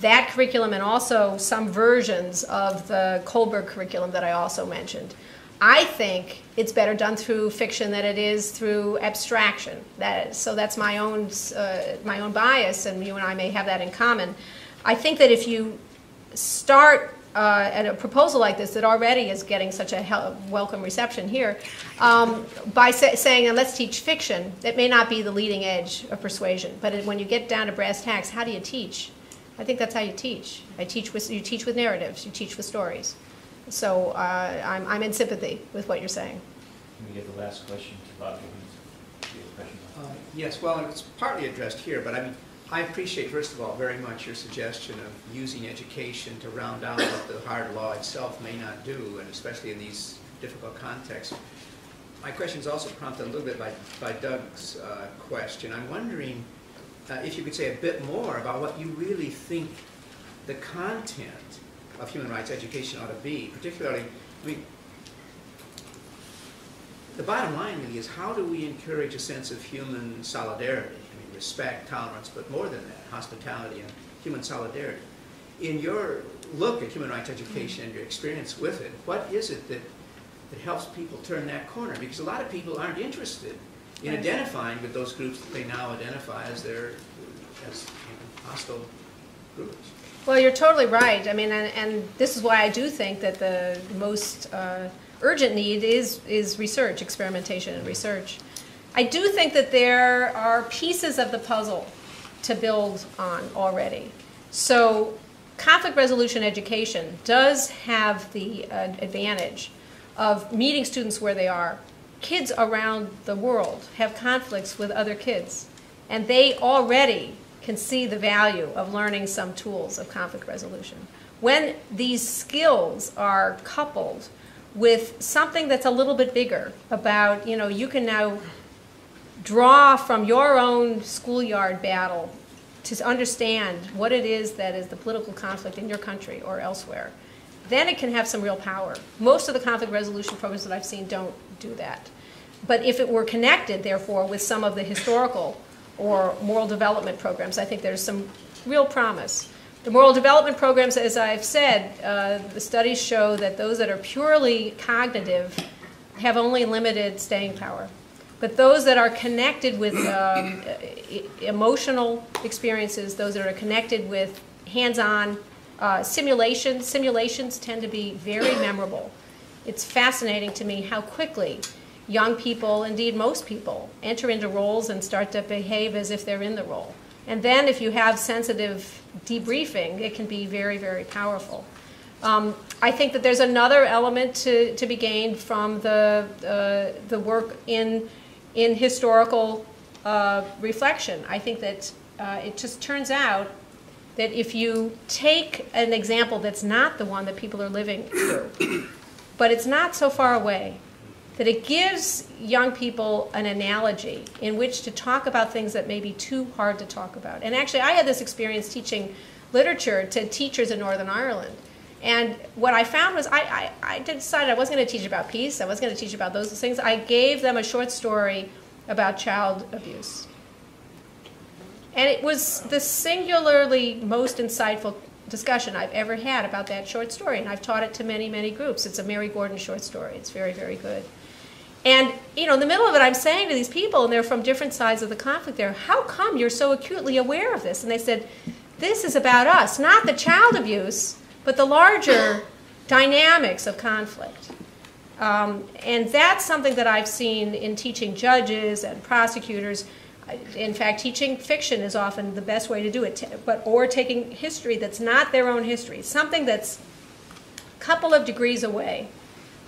that curriculum, and also some versions of the Kohlberg curriculum that I also mentioned. I think it's better done through fiction than it is through abstraction. So that's my own bias, and you and I may have that in common. I think that if you start at a proposal like this that already is getting such a welcome reception here, by saying, let's teach fiction, it may not be the leading edge of persuasion. But when you get down to brass tacks, how do you teach? I think that's how you teach. You teach with narratives. You teach with stories. So I'm in sympathy with what you're saying. Can we get the last question to Bob? Yes, well, it's partly addressed here, but I mean, I appreciate, first of all, very much your suggestion of using education to round out what the hard law itself may not do, and especially in these difficult contexts. My question is also prompted a little bit by Doug's question. I'm wondering if you could say a bit more about what you really think the content of human rights education ought to be. Particularly, I mean, the bottom line really is, how do we encourage a sense of human solidarity? I mean, respect, tolerance, but more than that, hospitality and human solidarity. In your look at human rights education and your experience with it, what is it that helps people turn that corner? Because a lot of people aren't interested in identifying with those groups that they now identify as their hostile groups. Well, you're totally right. I mean, and this is why I do think that the most urgent need is research, experimentation, and research. I do think that there are pieces of the puzzle to build on already. So, conflict resolution education does have the advantage of meeting students where they are. Kids around the world have conflicts with other kids, and they already can see the value of learning some tools of conflict resolution. When these skills are coupled with something that's a little bit bigger about, you know, you can now draw from your own schoolyard battle to understand what it is that is the political conflict in your country or elsewhere, then it can have some real power. Most of the conflict resolution programs that I've seen don't do that. But if it were connected, therefore, with some of the historical or moral development programs, I think there's some real promise. The moral development programs, as I've said, the studies show that those that are purely cognitive have only limited staying power. But those that are connected with emotional experiences, those that are connected with hands-on simulations tend to be very memorable. It's fascinating to me how quickly young people, indeed most people, enter into roles and start to behave as if they're in the role. And then if you have sensitive debriefing, it can be very, very powerful. I think that there's another element to be gained from the work in historical reflection. I think that it just turns out that if you take an example that's not the one that people are living through, but it's not so far away, that it gives young people an analogy in which to talk about things that may be too hard to talk about. And actually, I had this experience teaching literature to teachers in Northern Ireland. And what I found was I decided I wasn't going to teach about peace. I wasn't going to teach about those things. I gave them a short story about child abuse. And it was the singularly most insightful discussion I've ever had about that short story. And I've taught it to many, many groups. It's a Mary Gordon short story. It's very, very good. And, you know, in the middle of it, I'm saying to these people, and they're from different sides of the conflict there, how come you're so acutely aware of this? And they said, this is about us, not the child abuse, but the larger dynamics of conflict. And that's something that I've seen in teaching judges and prosecutors. In fact, teaching fiction is often the best way to do it, or taking history that's not their own history, something that's a couple of degrees away.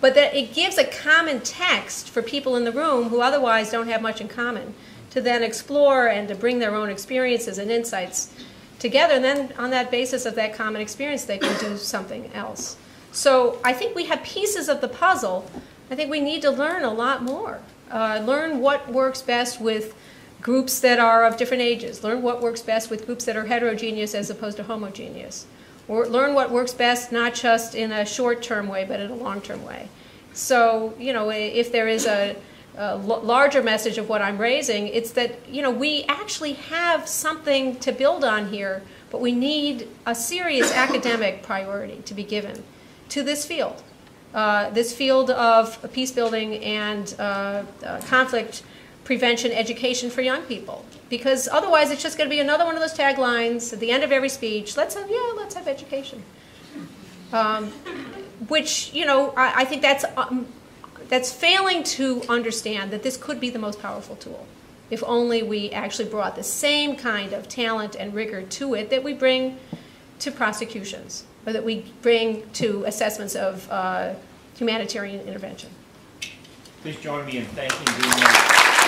But that it gives a common text for people in the room who otherwise don't have much in common to then explore and to bring their own experiences and insights together. And then on that basis of that common experience, they can do something else. So I think we have pieces of the puzzle. I think we need to learn a lot more. Learn what works best with groups that are of different ages. Learn what works best with groups that are heterogeneous as opposed to homogeneous. Or learn what works best, not just in a short-term way, but in a long-term way. So, you know, if there is a larger message of what I'm raising, it's that, you know, we actually have something to build on here, but we need a serious academic priority to be given to this field of peace building and conflict prevention education for young people. Because otherwise it's just going to be another one of those taglines at the end of every speech, let's have education. Which, you know, I think that's failing to understand that this could be the most powerful tool if only we actually brought the same kind of talent and rigor to it that we bring to prosecutions or that we bring to assessments of humanitarian intervention. Please join me in thanking the